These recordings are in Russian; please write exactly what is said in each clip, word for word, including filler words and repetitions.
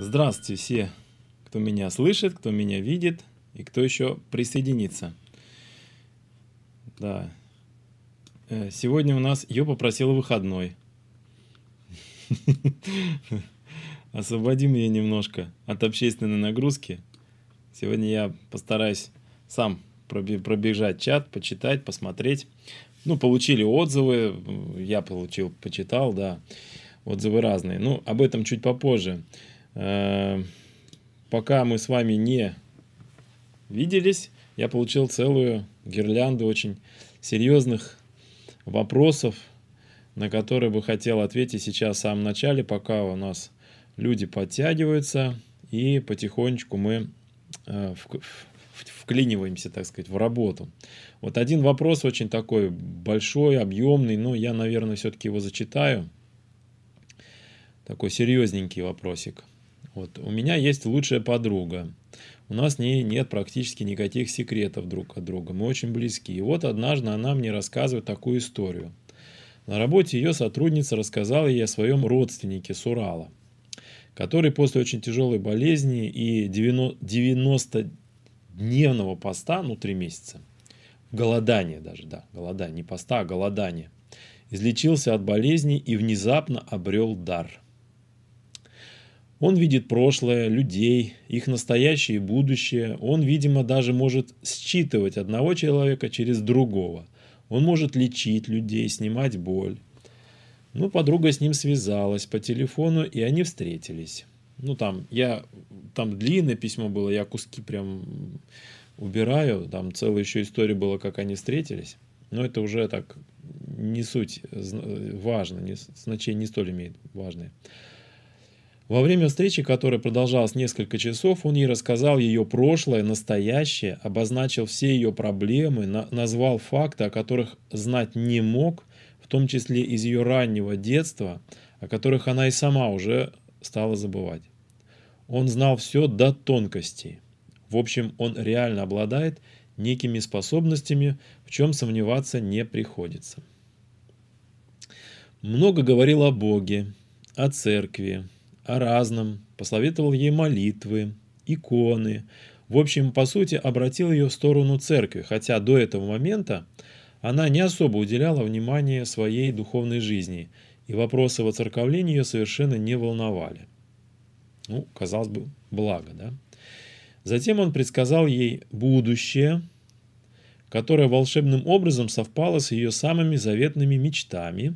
Здравствуйте все, кто меня слышит, кто меня видит и кто еще присоединится. Да. Сегодня у нас ее попросила выходной. Освободи меня немножко от общественной нагрузки. Сегодня я постараюсь сам пробежать чат, почитать, посмотреть. Ну, получили отзывы, я получил, почитал, да, отзывы разные. Ну, об этом чуть попозже. Пока мы с вами не виделись, я получил целую гирлянду очень серьезных вопросов, на которые бы хотел ответить сейчас в самом начале, пока у нас люди подтягиваются, и потихонечку мы вклиниваемся, так сказать, в работу. Вот один вопрос очень такой большой, объемный, но я, наверное, все-таки его зачитаю. Такой серьезненький вопросик. Вот. У меня есть лучшая подруга. У нас с ней нет практически никаких секретов друг от друга. Мы очень близки. И вот однажды она мне рассказывает такую историю. На работе ее сотрудница рассказала ей о своем родственнике с Урала, который после очень тяжелой болезни и девяностодневного поста, ну три месяца, голодания даже, да, голодание, не поста, а голодание, излечился от болезни и внезапно обрел дар. Он видит прошлое, людей, их настоящее и будущее. Он, видимо, даже может считывать одного человека через другого. Он может лечить людей, снимать боль. Ну, подруга с ним связалась по телефону, и они встретились. Ну, там, я, там длинное письмо было, я куски прям убираю. Там целая еще история была, как они встретились. Но это уже так, не суть важно, не, значение не столь имеет важное. Во время встречи, которая продолжалась несколько часов, он ей рассказал ее прошлое, настоящее, обозначил все ее проблемы, на, назвал факты, о которых знать не мог, в том числе из ее раннего детства, о которых она и сама уже стала забывать. Он знал все до тонкостей. В общем, он реально обладает некими способностями, в чем сомневаться не приходится. Много говорил о Боге, о церкви, о разном, посоветовал ей молитвы, иконы. В общем, по сути, обратил ее в сторону церкви, хотя до этого момента она не особо уделяла внимания своей духовной жизни, и вопросы воцерковления ее совершенно не волновали. Ну, казалось бы, благо, да? Затем он предсказал ей будущее, которое волшебным образом совпало с ее самыми заветными мечтами,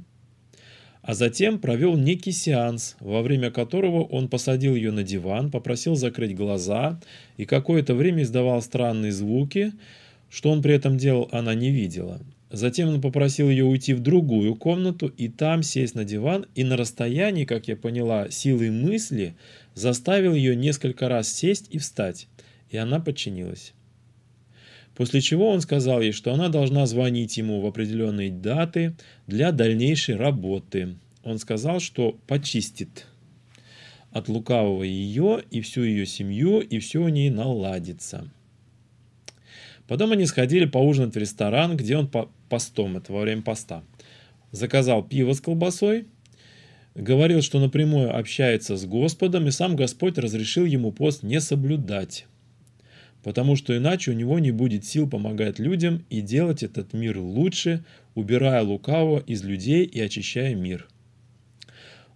а затем провел некий сеанс, во время которого он посадил ее на диван, попросил закрыть глаза и какое-то время издавал странные звуки, что он при этом делал, она не видела. Затем он попросил ее уйти в другую комнату и там сесть на диван, и на расстоянии, как я поняла, силой мысли заставил ее несколько раз сесть и встать, и она подчинилась. После чего он сказал ей, что она должна звонить ему в определенные даты для дальнейшей работы. Он сказал, что почистит от лукавого ее и всю ее семью, и все у ней наладится. Потом они сходили поужинать в ресторан, где он по постом, это во время поста, заказал пиво с колбасой, говорил, что напрямую общается с Господом, и сам Господь разрешил ему пост не соблюдать, потому что иначе у него не будет сил помогать людям и делать этот мир лучше, убирая лукавого из людей и очищая мир.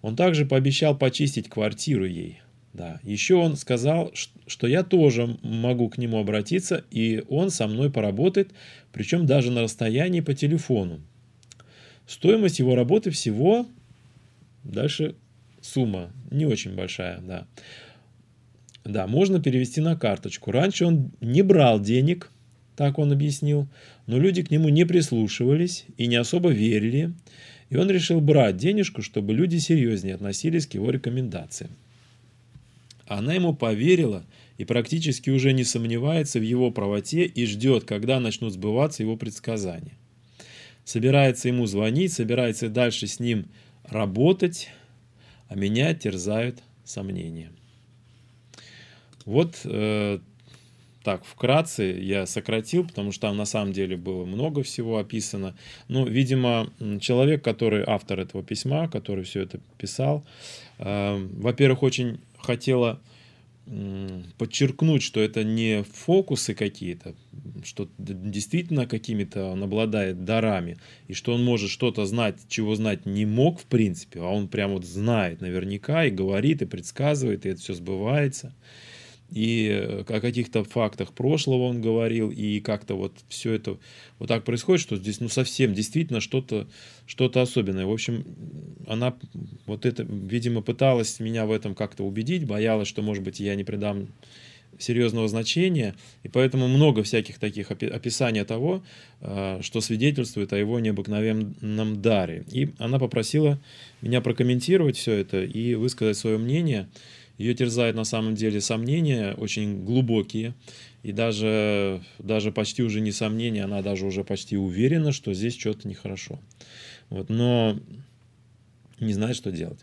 Он также пообещал почистить квартиру ей. Да. Еще он сказал, что я тоже могу к нему обратиться, и он со мной поработает, причем даже на расстоянии по телефону. Стоимость его работы всего, дальше сумма не очень большая, да. Да, можно перевести на карточку. Раньше он не брал денег, так он объяснил, но люди к нему не прислушивались и не особо верили. И он решил брать денежку, чтобы люди серьезнее относились к его рекомендациям. Она ему поверила и практически уже не сомневается в его правоте и ждет, когда начнут сбываться его предсказания. Собирается ему звонить, собирается дальше с ним работать, а меня терзают сомнения. Вот э, так, вкратце я сократил, потому что там на самом деле было много всего описано. Ну, видимо, человек, который автор этого письма, который все это писал, э, во-первых, очень хотела подчеркнуть, что это не фокусы какие-то, что действительно какими-то он обладает дарами, и что он может что-то знать, чего знать не мог в принципе, а он прям вот знает наверняка, и говорит, и предсказывает, и это все сбывается. И о каких-то фактах прошлого он говорил, и как-то вот все это вот так происходит, что здесь ну совсем действительно что-то что-то особенное. В общем, она вот это, видимо, пыталась меня в этом как-то убедить, боялась, что, может быть, я не придам серьезного значения, и поэтому много всяких таких описаний того, что свидетельствует о его необыкновенном даре. И она попросила меня прокомментировать все это и высказать свое мнение. Ее терзают на самом деле сомнения, очень глубокие, и даже, даже почти уже не сомнения, она даже уже почти уверена, что здесь что-то нехорошо. Вот, но не знает, что делать.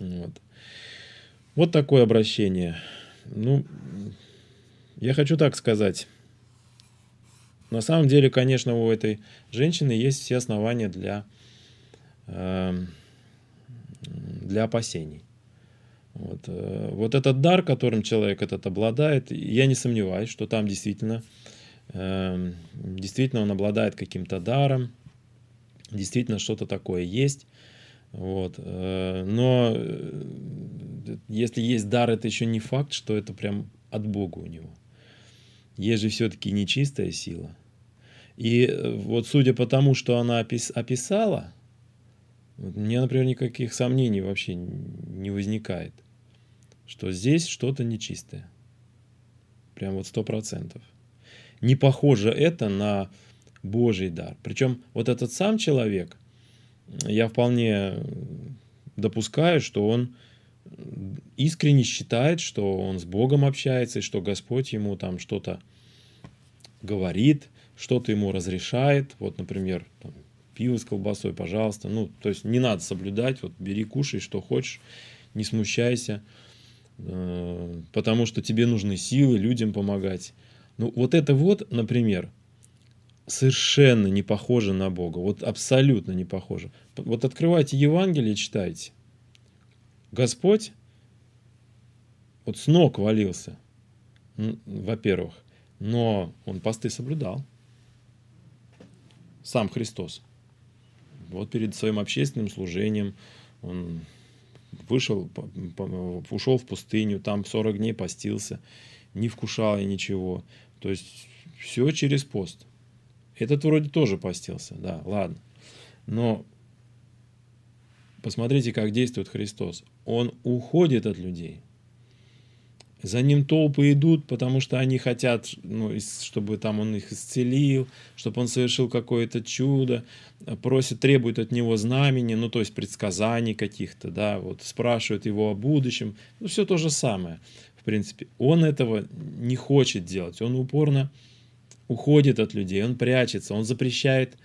Вот. Вот такое обращение. Ну, я хочу так сказать. На самом деле, конечно, у этой женщины есть все основания для, для опасений. Вот. Вот этот дар, которым человек этот обладает, я не сомневаюсь, что там действительно, э, действительно он обладает каким-то даром, действительно что-то такое есть. Вот. Э, но э, если есть дар, это еще не факт, что это прям от Бога у него. Есть же все-таки нечистая сила. И вот судя по тому, что она опис- описала, мне, например, никаких сомнений вообще не возникает, что здесь что-то нечистое. Прям вот сто процентов. Не похоже это на Божий дар. Причем вот этот сам человек, я вполне допускаю, что он искренне считает, что он с Богом общается, и что Господь ему там что-то говорит, что-то ему разрешает. Вот, например, там, пиво с колбасой, пожалуйста. Ну, то есть не надо соблюдать, вот бери, кушай, что хочешь, не смущайся, потому что тебе нужны силы людям помогать. Ну, вот это вот, например, совершенно не похоже на Бога, вот абсолютно не похоже. Вот открывайте Евангелие, читайте. Господь вот с ног валился, во-первых, но он посты соблюдал, сам Христос. Вот перед своим общественным служением он вышел, ушел в пустыню, там сорок дней постился, не вкушал и ничего. То есть все через пост. Этот вроде тоже постился, да, ладно. Но посмотрите, как действует Христос. Он уходит от людей. За ним толпы идут, потому что они хотят, ну, чтобы там он их исцелил, чтобы он совершил какое-то чудо, просят, требуют от него знамени, ну, то есть предсказаний каких-то, да, вот спрашивают его о будущем. Ну, все то же самое, в принципе. Он этого не хочет делать, он упорно уходит от людей, он прячется, он запрещает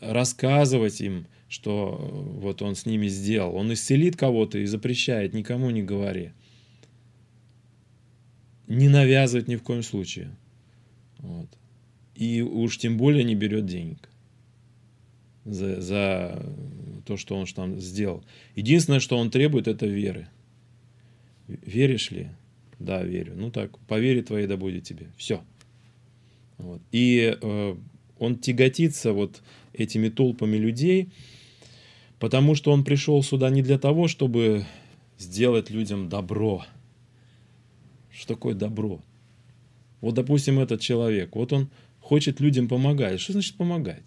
рассказывать им, что вот он с ними сделал. Он исцелит кого-то и запрещает, никому не говори. Не навязывает ни в коем случае. Вот. И уж тем более не берет денег за, за то, что он там сделал. Единственное, что он требует, это веры. Веришь ли? Да, верю. Ну так, по вере твоей да будет тебе. Все. Вот. И э, он тяготится вот этими толпами людей, потому что он пришел сюда не для того, чтобы сделать людям добро. Что такое добро? Вот, допустим, этот человек, вот он хочет людям помогать. Что значит помогать?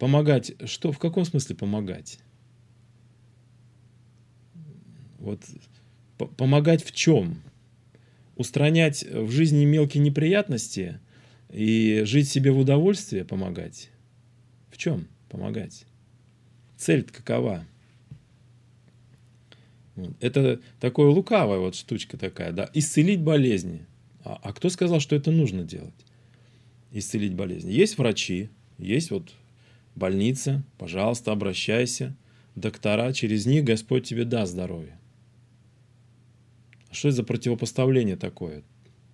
Помогать, что, в каком смысле помогать? Вот, помогать в чем? Устранять в жизни мелкие неприятности и жить себе в удовольствие, помогать? В чем помогать? Цель-то какова? Это такое лукавая вот штучка такая, да, исцелить болезни. А, а кто сказал, что это нужно делать? Исцелить болезни. Есть врачи, есть вот больница, пожалуйста, обращайся, доктора, через них Господь тебе даст здоровье. Что это за противопоставление такое?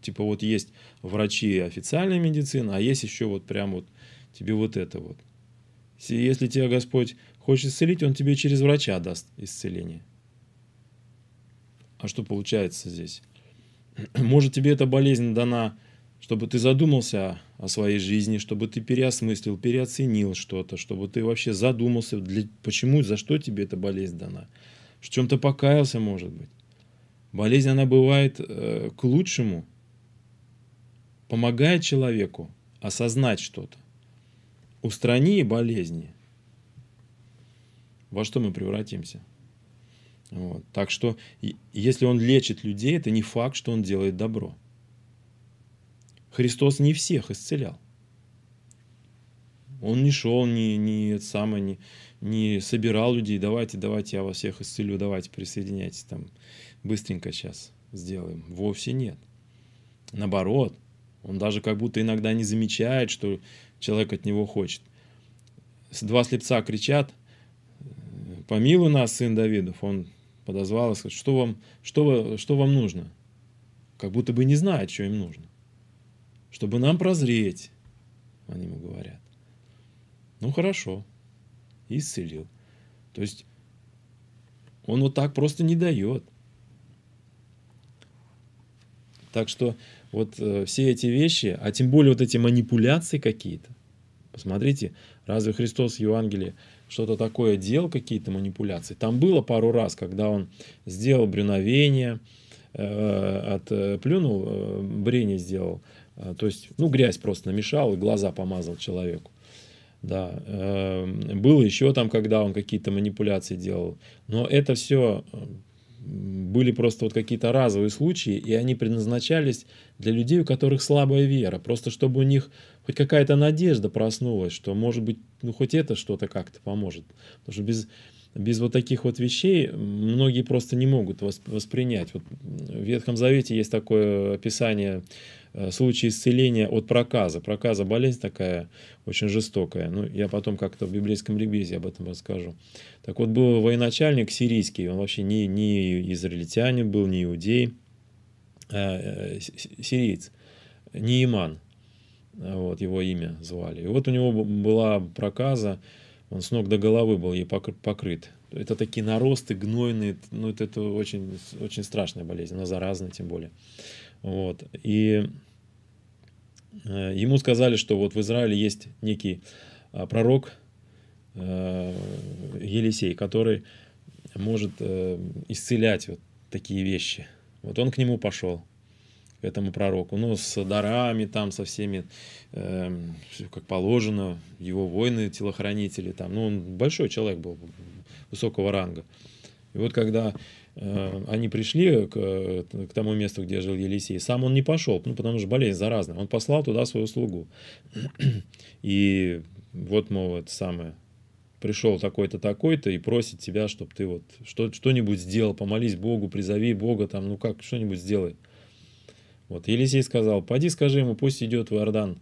Типа вот есть врачи официальной медицины, а есть еще вот прям вот тебе вот это вот. Если тебя Господь хочет исцелить, он тебе через врача даст исцеление. а что получается здесь? Может, тебе эта болезнь дана, чтобы ты задумался о своей жизни, чтобы ты переосмыслил, переоценил что-то, чтобы ты вообще задумался, для, почему, за что тебе эта болезнь дана. В чем-то покаялся, может быть. Болезнь, она бывает э, к лучшему, помогает человеку осознать что-то. Устрани болезни. Во что мы превратимся? Вот. Так что, если он лечит людей, это не факт, что он делает добро. Христос не всех исцелял. Он не шел, не, не, самое, не, не собирал людей. Давайте, давайте, я вас всех исцелю, давайте, присоединяйтесь там. Быстренько сейчас сделаем. Вовсе нет. Наоборот, он даже как будто иногда не замечает, что человек от него хочет. Два слепца кричат: «Помилуй нас, сын Давидов». Он подозвал и сказал: что вам, что, что вам нужно? Как будто бы не знает, что им нужно. Чтобы нам прозреть, они ему говорят. Ну, хорошо. И исцелил. То есть, он вот так просто не дает. Так что, вот э, все эти вещи, а тем более вот эти манипуляции какие-то. Посмотрите, разве Христос в Евангелии что-то такое делал, какие-то манипуляции? Там было пару раз, когда он сделал брюновение, э, от, э, плюнул, э, брение сделал. Э, то есть, ну, грязь просто намешал и глаза помазал человеку. Да, э, было еще там, когда он какие-то манипуляции делал. Но это все были просто вот какие-то разовые случаи, и они предназначались для людей, у которых слабая вера. Просто чтобы у них хоть какая-то надежда проснулась, что, может быть, ну хоть это что-то как-то поможет. Потому что без, без вот таких вот вещей многие просто не могут воспринять. Вот в Ветхом Завете есть такое описание случая исцеления от проказа. Проказа — болезнь такая очень жестокая. Ну, я потом как-то в библейском ликбезе об этом расскажу. Так вот, был военачальник сирийский, он вообще не, не израильтянин был, не иудей, а сириец, Нееман. Вот его имя звали. И вот у него была проказа, он с ног до головы был ей покрыт. Это такие наросты гнойные, ну, это очень, очень страшная болезнь, она заразная тем более. Вот. И ему сказали, что вот в Израиле есть некий пророк Елисей, который может исцелять вот такие вещи. Вот он к нему пошел, к этому пророку, ну, с дарами, там, со всеми, э, как положено, его воины, телохранители, там, ну, он большой человек был, высокого ранга. И вот когда э, они пришли к, к тому месту, где жил Елисей, сам он не пошел, ну, потому что болезнь заразная, он послал туда свою слугу. И вот, мол, это самое, пришел такой-то, такой-то и просит тебя, чтобы ты вот что, что-нибудь сделал, помолись Богу, призови Бога, там, ну, как, что-нибудь сделай. Вот, Елисей сказал: «Пойди, скажи ему, пусть идет в Иордан,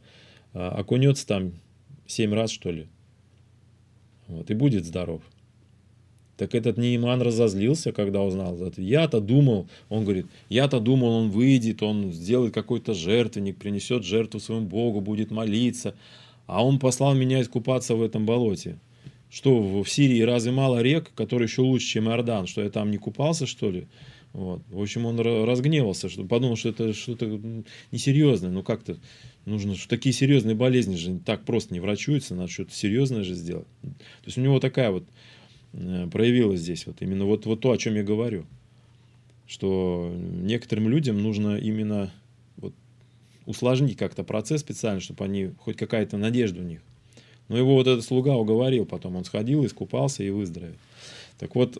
окунется там семь раз, что ли, вот, и будет здоров». Так этот Нееман разозлился, когда узнал. Я-то думал, он говорит, я-то думал, он выйдет, он сделает какой-то жертвенник, принесет жертву своему Богу, будет молиться. А он послал меня искупаться в этом болоте. Что, в Сирии разве мало рек, которые еще лучше, чем Иордан? Что, я там не купался, что ли? Вот. В общем, он разгневался, что подумал, что это что-то несерьезное. Ну, как-то нужно, что такие серьезные болезни же так просто не врачуются, надо что-то серьезное же сделать. То есть у него такая вот проявилась здесь вот именно вот, вот то, о чем я говорю. Что некоторым людям нужно именно вот усложнить как-то процесс специально, чтобы они, хоть какая-то надежда у них. Но его вот этот слуга уговорил потом, он сходил, искупался и выздоровел. Так вот,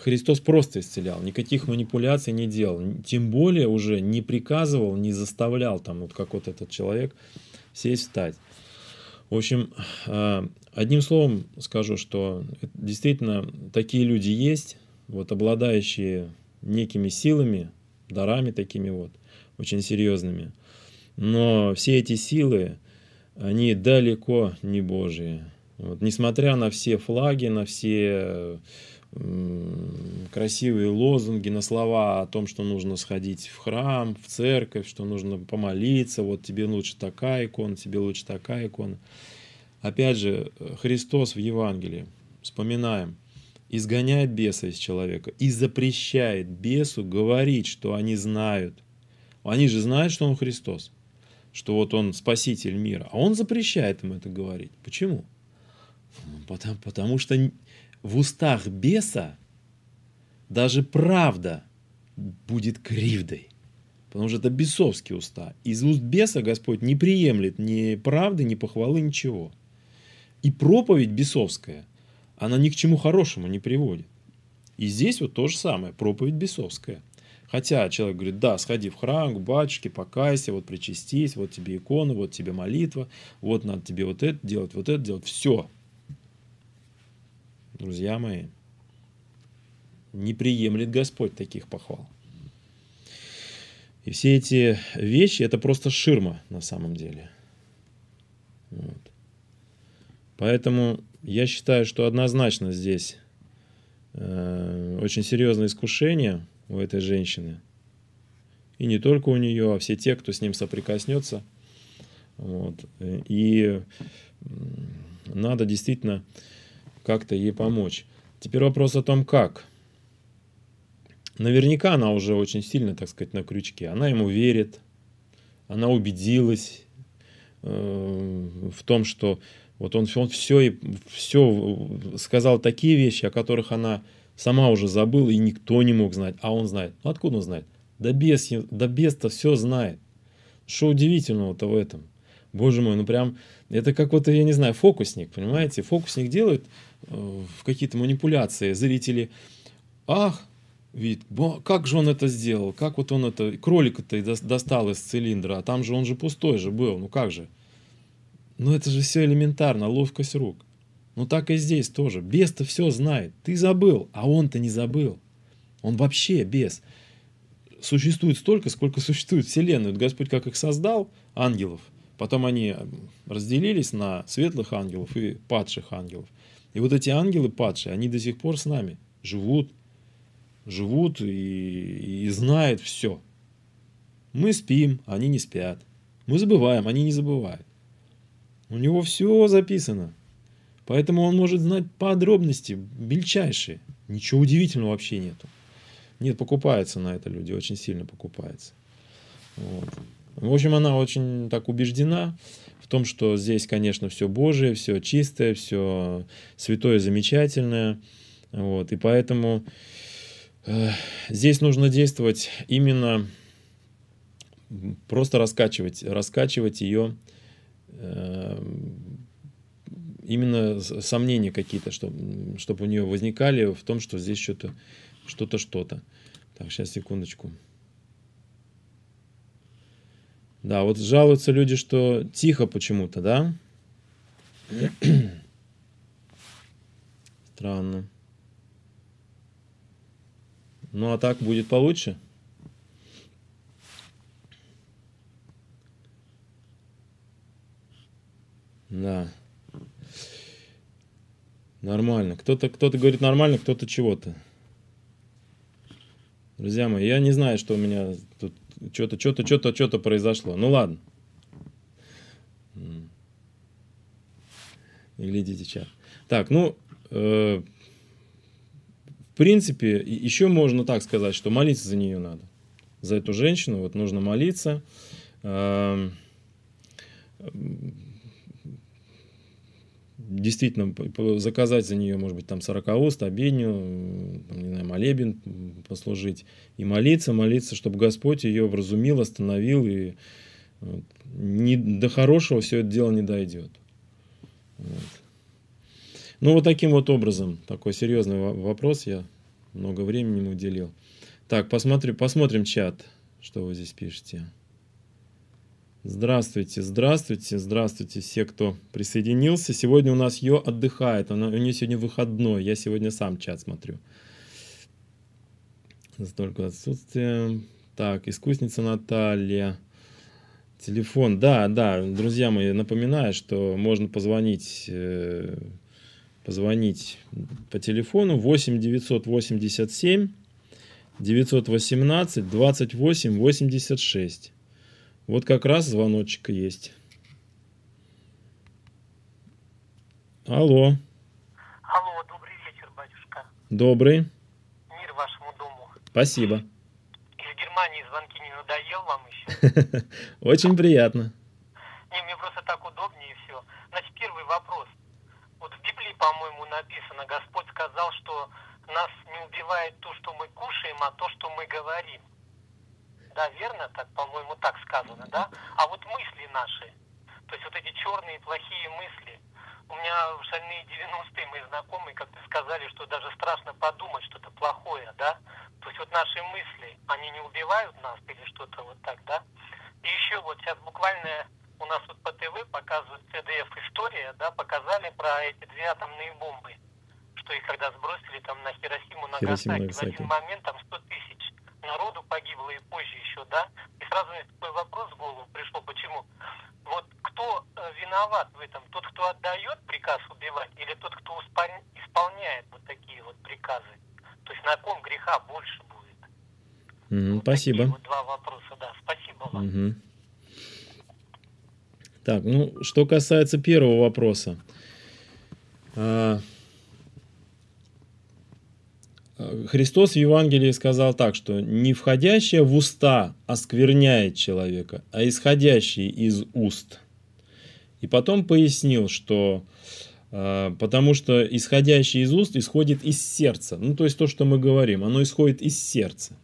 Христос просто исцелял, никаких манипуляций не делал, тем более уже не приказывал, не заставлял, там, вот как вот этот человек, сесть, встать. В общем, одним словом скажу, что действительно такие люди есть, вот, обладающие некими силами, дарами такими вот, очень серьезными. Но все эти силы, они далеко не Божьи. Вот, несмотря на все флаги, на все красивые лозунги, на слова о том, что нужно сходить в храм, в церковь, что нужно помолиться, вот тебе лучше такая икона, тебе лучше такая икона. Опять же, Христос в Евангелии, вспоминаем, изгоняет беса из человека и запрещает бесу говорить, что они знают. Они же знают, что он Христос, что вот он спаситель мира, а он запрещает им это говорить. Почему? Потому, потому что в устах беса даже правда будет кривдой, потому что это бесовские уста. Из уст беса Господь не приемлет ни правды, ни похвалы, ничего. И проповедь бесовская, она ни к чему хорошему не приводит. И здесь вот то же самое, проповедь бесовская. Хотя человек говорит, да, сходи в храм, к батюшке, покайся, вот причастись, вот тебе икона, вот тебе молитва, вот надо тебе вот это делать, вот это делать, все. Друзья мои, не приемлет Господь таких похвал. И все эти вещи, это просто ширма на самом деле. Вот. Поэтому я считаю, что однозначно здесь э, очень серьезное искушение у этой женщины. И не только у нее, а все те, кто с ним соприкоснется. Вот. И надо действительно как-то ей помочь. Теперь вопрос о том, как. Наверняка она уже очень сильно, так сказать, на крючке. Она ему верит, она убедилась э, в том, что вот он, он все, и, все сказал такие вещи, о которых она сама уже забыла, и никто не мог знать. А он знает. Ну, откуда он знает? Да бес, да бес-то все знает. Что удивительного-то в этом? Боже мой, ну прям, это как вот, я не знаю, фокусник, понимаете? Фокусник делает э, какие-то манипуляции. Зрители, ах, видит, как же он это сделал? Как вот он это, кролика-то достал из цилиндра, а там же он же пустой же был, ну как же? Ну это же все элементарно, ловкость рук. Ну так и здесь тоже. Бес-то все знает. Ты забыл, а он-то не забыл. Он вообще бес. Существует столько, сколько существует вселенную. Господь как их создал, ангелов. Потом они разделились на светлых ангелов и падших ангелов. И вот эти ангелы падшие, они до сих пор с нами живут. Живут и, и знают все. Мы спим, они не спят. Мы забываем, они не забывают. У него все записано. Поэтому он может знать подробности мельчайшие. Ничего удивительного вообще нету. Нет, покупаются на это люди, очень сильно покупаются. Вот. В общем, она очень так убеждена в том, что здесь, конечно, все Божие, все чистое, все святое, замечательное. Вот. И поэтому э, здесь нужно действовать именно, просто раскачивать, раскачивать ее э, именно сомнения какие-то, чтобы, чтобы у нее возникали в том, что здесь что-то, что-то, что-то. Так, сейчас, секундочку. Да, вот жалуются люди, что тихо почему-то, да? Странно. Ну, а так будет получше? Да. Нормально. Кто-то, кто-то говорит нормально, кто-то чего-то. Друзья мои, я не знаю, что у меня тут что-то, что-то, что-то, что-то произошло. Ну ладно. Глядите чат. Так, ну, э, в принципе, еще можно так сказать, что молиться за нее надо. За эту женщину вот нужно молиться. Э, Действительно, заказать за нее, может быть, там сорокауст, обедню, не знаю, молебен послужить. И молиться, молиться, чтобы Господь ее вразумил, остановил. И вот, не, до хорошего все это дело не дойдет. Вот. Ну, вот таким вот образом. Такой серьезный вопрос. Я много времени ему уделил. Так, посмотрю, посмотрим чат, что вы здесь пишете. Здравствуйте, здравствуйте, здравствуйте все, кто присоединился. Сегодня у нас ее отдыхает, она, у нее сегодня выходной, я сегодня сам чат смотрю. Столько отсутствия. Так, искусница Наталья. Телефон, да, да, друзья мои, напоминаю, что можно позвонить, позвонить по телефону восемь девятьсот восемьдесят семь девятьсот восемнадцать двадцать восемь восемьдесят шесть. Вот как раз звоночек есть. Алло. Алло, добрый вечер, батюшка. Добрый. Мир вашему дому. Спасибо. Из Германии звонки не надоел вам еще? Очень приятно. Не, мне просто так удобнее и все. Значит, первый вопрос. Вот в Библии, по-моему, написано, Господь сказал, что нас не убивает то, что мы кушаем, а то, что мы говорим. Да, верно? Так, по-моему, так сказано, да? А вот мысли наши, то есть вот эти черные плохие мысли. У меня в шальные девяностые мои знакомые как-то сказали, что даже страшно подумать что-то плохое, да? То есть вот наши мысли, они не убивают нас или что-то вот так, да? И еще вот сейчас буквально у нас вот по ТВ показывают Ц Д Ф-история, да, показали про эти две атомные бомбы, что их когда сбросили там на Хиросиму, на Нагасаки, в один момент там сто тысяч народу погибло и позже еще, да? И сразу мне такой вопрос в голову пришел, почему? Вот кто виноват в этом? Тот, кто отдает приказ убивать, или тот, кто исполняет вот такие вот приказы? То есть на ком греха больше будет? Mm-hmm, вот спасибо. Вот два вопроса, да. Спасибо вам. Mm-hmm. Так, ну, что касается первого вопроса. Христос в Евангелии сказал так, что не входящее в уста оскверняет человека, а исходящее из уст. И потом пояснил, что э, потому что исходящее из уст исходит из сердца. Ну, то есть то, что мы говорим, оно исходит из сердца.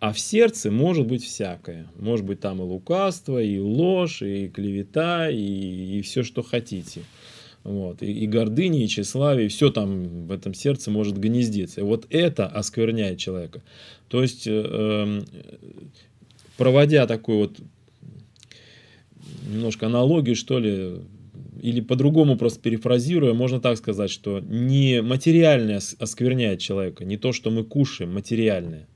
А в сердце может быть всякое. Может быть там и лукавство, и ложь, и клевета, и, и все, что хотите. Вот. И, и гордыни, и тщеславие, и все там в этом сердце может гнездиться. И вот это оскверняет человека. То есть, э, проводя такую вот немножко аналогию, что ли, или по-другому просто перефразируя, можно так сказать, что не материальное оскверняет человека, не то, что мы кушаем, материальное,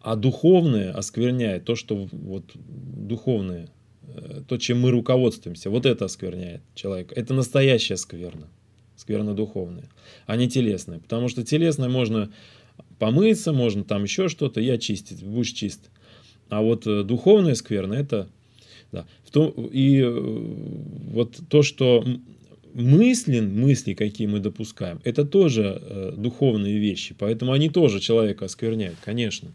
а духовное оскверняет то, что вот духовное, то, чем мы руководствуемся, вот это оскверняет человека. Это настоящая скверна, скверна духовная, а не телесная. Потому что телесное можно помыться, можно там еще что-то и очистить, будешь чист. А вот духовная скверна, это... Да. В том, и вот то, что мыслен, мысли, какие мы допускаем, это тоже духовные вещи, поэтому они тоже человека оскверняют, конечно.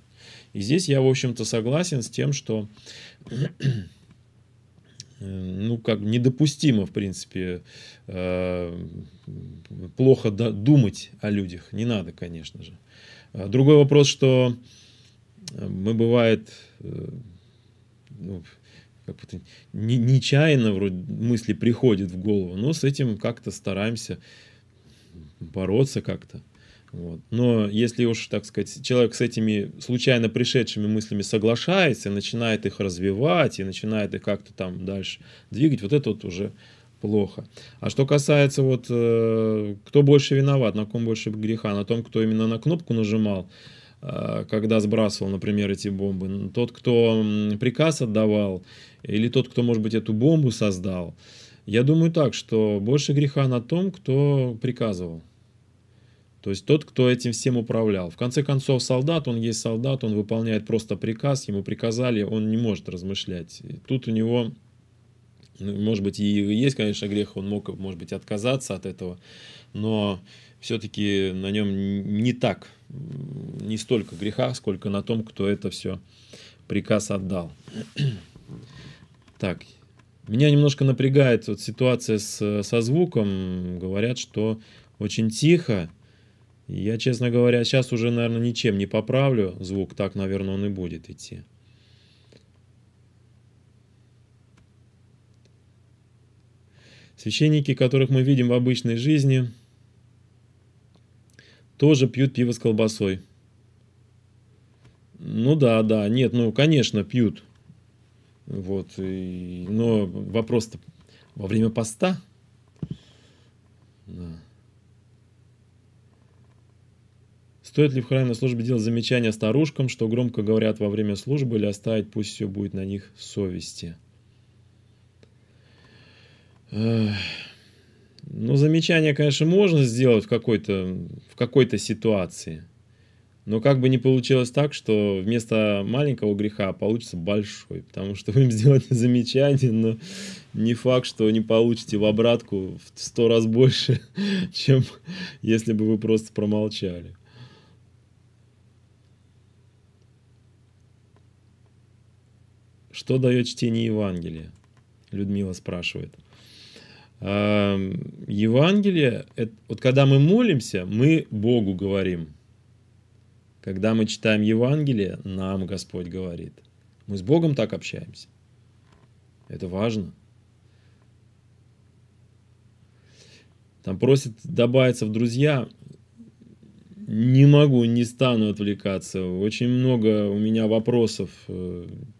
И здесь я, в общем-то, согласен с тем, что ну, как недопустимо, в принципе, плохо думать о людях. Не надо, конечно же. Другой вопрос, что мы бывает, ну, как-то не, нечаянно вроде мысли приходят в голову, но с этим как-то стараемся бороться как-то. Вот. Но если уж, так сказать, человек с этими случайно пришедшими мыслями соглашается, начинает их развивать и начинает их как-то там дальше двигать, вот это вот уже плохо. А что касается вот, э, кто больше виноват, на ком больше греха, на том, кто именно на кнопку нажимал, э, когда сбрасывал, например, эти бомбы, тот, кто приказ отдавал, или тот, кто, может быть, эту бомбу создал, я думаю так, что больше греха на том, кто приказывал. То есть тот, кто этим всем управлял. В конце концов, солдат, он есть солдат, он выполняет просто приказ, ему приказали, он не может размышлять. И тут у него, может быть, и есть, конечно, грех, он мог, может быть, отказаться от этого, но все-таки на нем не так, не столько греха, сколько на том, кто это все приказ отдал. Так, меня немножко напрягает вот ситуация с, со звуком, говорят, что очень тихо. Я, честно говоря, сейчас уже, наверное, ничем не поправлю звук. Так, наверное, он и будет идти. Священники, которых мы видим в обычной жизни, тоже пьют пиво с колбасой. Ну да, да, нет, ну, конечно, пьют. Вот, и, но вопрос-то во время поста. Да. Стоит ли в храме на службе делать замечания старушкам, что громко говорят во время службы, или оставить, пусть все будет на них совести? Ну, замечания, конечно, можно сделать в какой-то в какой-то ситуации. Но как бы не получилось так, что вместо маленького греха получится большой, потому что вы им сделаете замечание, но не факт, что не получите в обратку в сто раз больше, чем если бы вы просто промолчали. Что дает чтение Евангелия? Людмила спрашивает. Евангелие, вот когда мы молимся, мы Богу говорим. Когда мы читаем Евангелие, нам Господь говорит. Мы с Богом так общаемся. Это важно. Там просит добавиться в друзья. Не могу, не стану отвлекаться. Очень много у меня вопросов.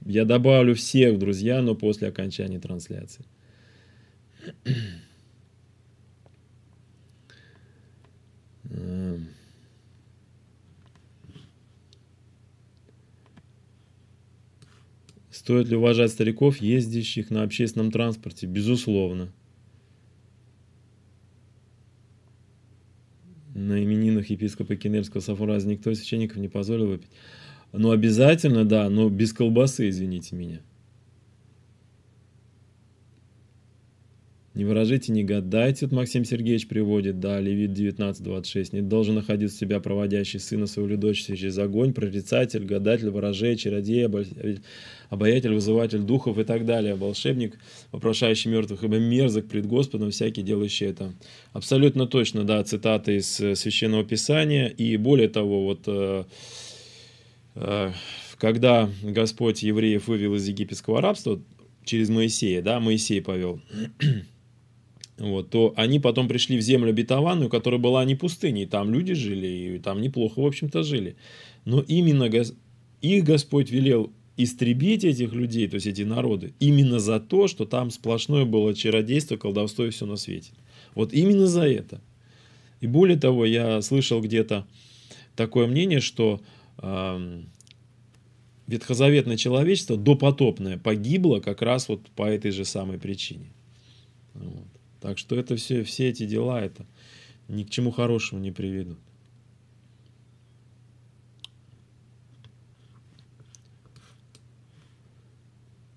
Я добавлю всех в друзья, но после окончания трансляции. Стоит ли уважать стариков, ездящих на общественном транспорте? Безусловно. На именинах епископа Кинельского Сафураза никто из священников не позволил выпить. Ну, обязательно, да, но без колбасы, извините меня. Не выражайте, не гадайте, вот Максим Сергеевич приводит, да, Левит девятнадцать двадцать шесть. Не должен находиться в себя проводящий сына своего или дочь через огонь, прорицатель, гадатель, ворожей, чародей, обаятель, вызыватель духов и так далее. Волшебник, вопрошающий мертвых, ибо мерзок пред Господом, всякий делающий это. Абсолютно точно, да, цитаты из Священного Писания. И более того, вот... когда Господь евреев вывел из египетского рабства, через Моисея, да, Моисей повел... Вот, то они потом пришли в землю обетованную, которая была не пустыней, там люди жили, и там неплохо, в общем-то, жили. Но именно их Господь велел истребить этих людей, то есть эти народы, именно за то, что там сплошное было чародейство, колдовство и все на свете. Вот именно за это. И более того, я слышал где-то такое мнение, что э, ветхозаветное человечество, допотопное, погибло как раз вот по этой же самой причине. Вот. Так что это все, все эти дела, это ни к чему хорошему не приведут.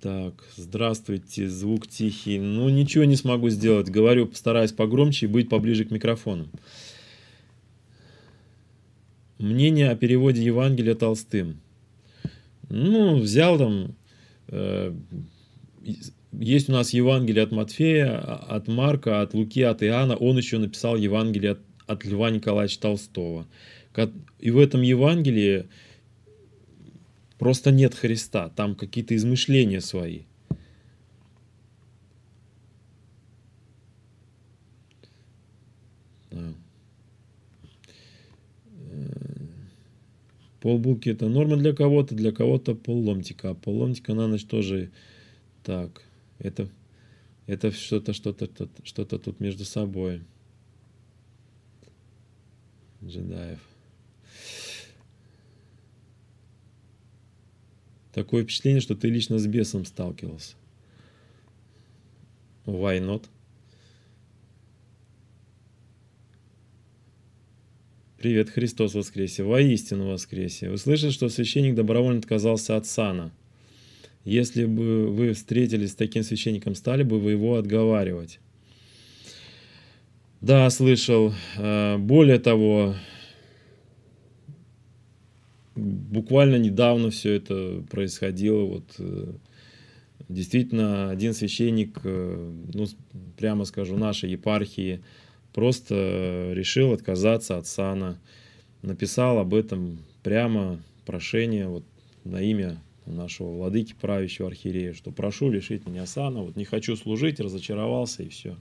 Так, здравствуйте, звук тихий. Ну, ничего не смогу сделать. Говорю, постараюсь погромче и быть поближе к микрофону. Мнение о переводе Евангелия Толстым. Ну, взял там... Э, Есть у нас Евангелие от Матфея, от Марка, от Луки, от Иоанна. Он еще написал Евангелие от, от Льва Николаевича Толстого. И в этом Евангелии просто нет Христа. Там какие-то измышления свои. Да. Полбулки — это норма для кого-то, для кого-то полломтика. А полломтика на ночь тоже так... Это, это что-то, что-то, что-то тут между собой. Джедаев. Такое впечатление, что ты лично с бесом сталкивался. Why not? Привет, Христос воскресе, воистину воскресе. Вы слышали, что священник добровольно отказался от сана? Если бы вы встретились с таким священником, стали бы вы его отговаривать? Да, слышал. Более того, буквально недавно все это происходило. Вот, действительно, один священник, ну, прямо скажу, нашей епархии, просто решил отказаться от сана. Написал об этом прямо прошение вот, на имя нашего владыки правящего архиерея, что прошу лишить меня сана, вот не хочу служить, разочаровался и все.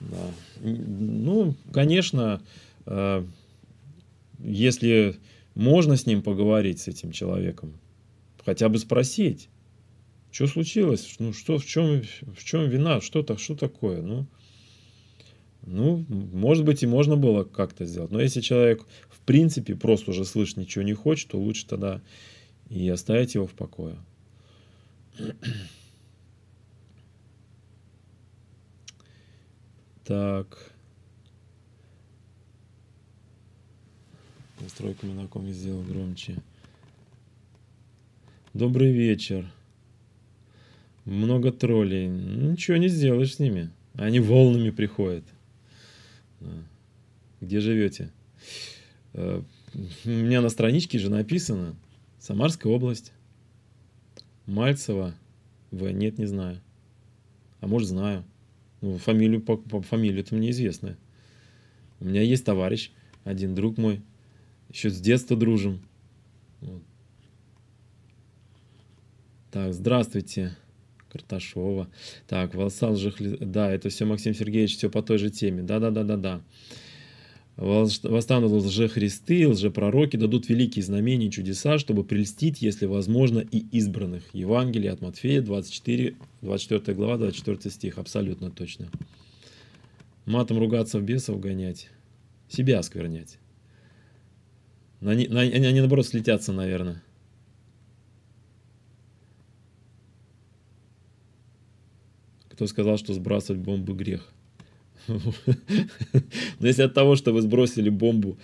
Да. Ну, конечно, если можно с ним поговорить, с этим человеком, хотя бы спросить, что случилось, ну что, в чем, в чем вина, что, что такое, ну, ну, может быть, и можно было как-то сделать, но если человек в принципе просто уже слышать ничего не хочет, то лучше тогда и оставить его в покое. Так. настройку Минакоми сделал громче. Добрый вечер. Много троллей. Ничего не сделаешь с ними. Они волнами приходят. Где живете? У меня на страничке же написано. Самарская область. Мальцева. В. Нет, не знаю. А может, знаю. Ну, фамилию, по, по фамилию-то мне известно. У меня есть товарищ, один друг мой. Еще с детства дружим. Вот. Так, здравствуйте, Карташова. Так, Волсал Жихли... Да, это все, Максим Сергеевич, все по той же теме. Да-да-да-да-да. Восстанут лжехристы, лжепророки, дадут великие знамения и чудеса, чтобы прельстить, если возможно, и избранных. Евангелие от Матфея, двадцать четыре, двадцать четвёртая глава, двадцать четвёртый стих. Абсолютно точно. Матом ругаться, в бесов гонять. Себя осквернять. На, на, они, они, наоборот, слетятся, наверное. Кто сказал, что сбрасывать бомбы грех? Но если от того, что вы сбросили бомбу,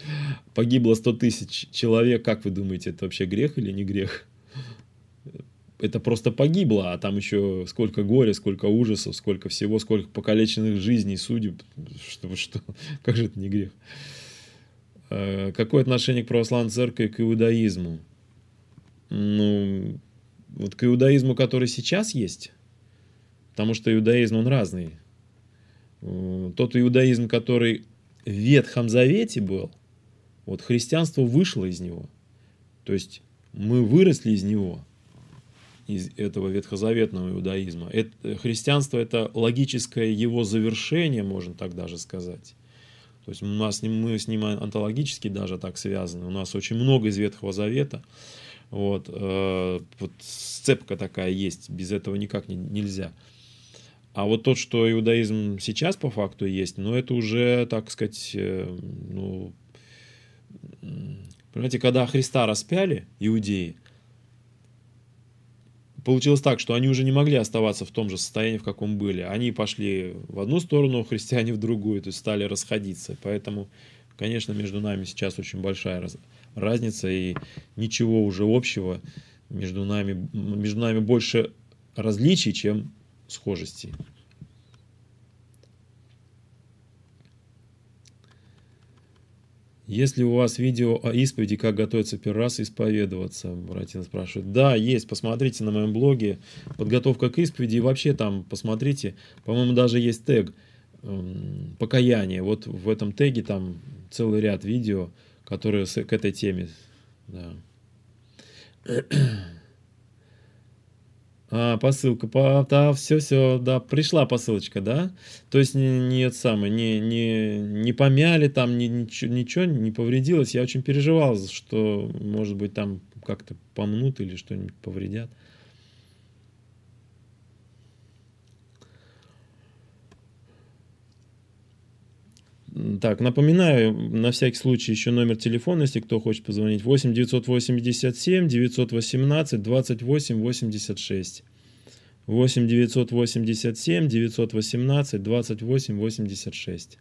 погибло сто тысяч человек, как вы думаете, это вообще грех или не грех? Это просто погибло, а там еще сколько горя, сколько ужасов, сколько всего, сколько покалеченных жизней, судеб, что, что, как же это не грех? Какое отношение к православной церкви к иудаизму? Ну, вот к иудаизму, который сейчас есть, потому что иудаизм, он разный. Тот иудаизм, который в Ветхом Завете был, вот христианство вышло из него. То есть мы выросли из него, из этого ветхозаветного иудаизма. Это, христианство – это логическое его завершение, можно так даже сказать. То есть у нас, мы с ним онтологически даже так связаны. У нас очень много из Ветхого Завета. Вот, э, вот сцепка такая есть, без этого никак не, нельзя. А вот тот, что иудаизм сейчас по факту есть, ну, это уже, так сказать, ну, понимаете, когда Христа распяли, иудеи, получилось так, что они уже не могли оставаться в том же состоянии, в каком были. Они пошли в одну сторону, христиане в другую, то есть стали расходиться. Поэтому, конечно, между нами сейчас очень большая разница, и ничего уже общего между нами, между нами больше различий, чем схожести. Если у вас видео о исповеди, как готовиться первый раз исповедоваться, Братина спрашивает. Да, есть, посмотрите на моем блоге подготовка к исповеди, и вообще там посмотрите, по-моему, даже есть тег покаяние. Вот в этом теге там целый ряд видео, которые к этой теме. Да. А, посылка, по, да, все-все, да, пришла посылочка, да? То есть не, не, самое, не, не, не помяли там, не, ничего, ничего не повредилось. Я очень переживал, что, может быть, там как-то помнут или что-нибудь повредят. Так, напоминаю, на всякий случай, еще номер телефона, если кто хочет позвонить, восемь девятьсот восемьдесят семь девятьсот восемнадцать двадцать восемь восемьдесят шесть. восемь девятьсот восемьдесят семь девятьсот восемнадцать двадцать восемь восемьдесят шесть.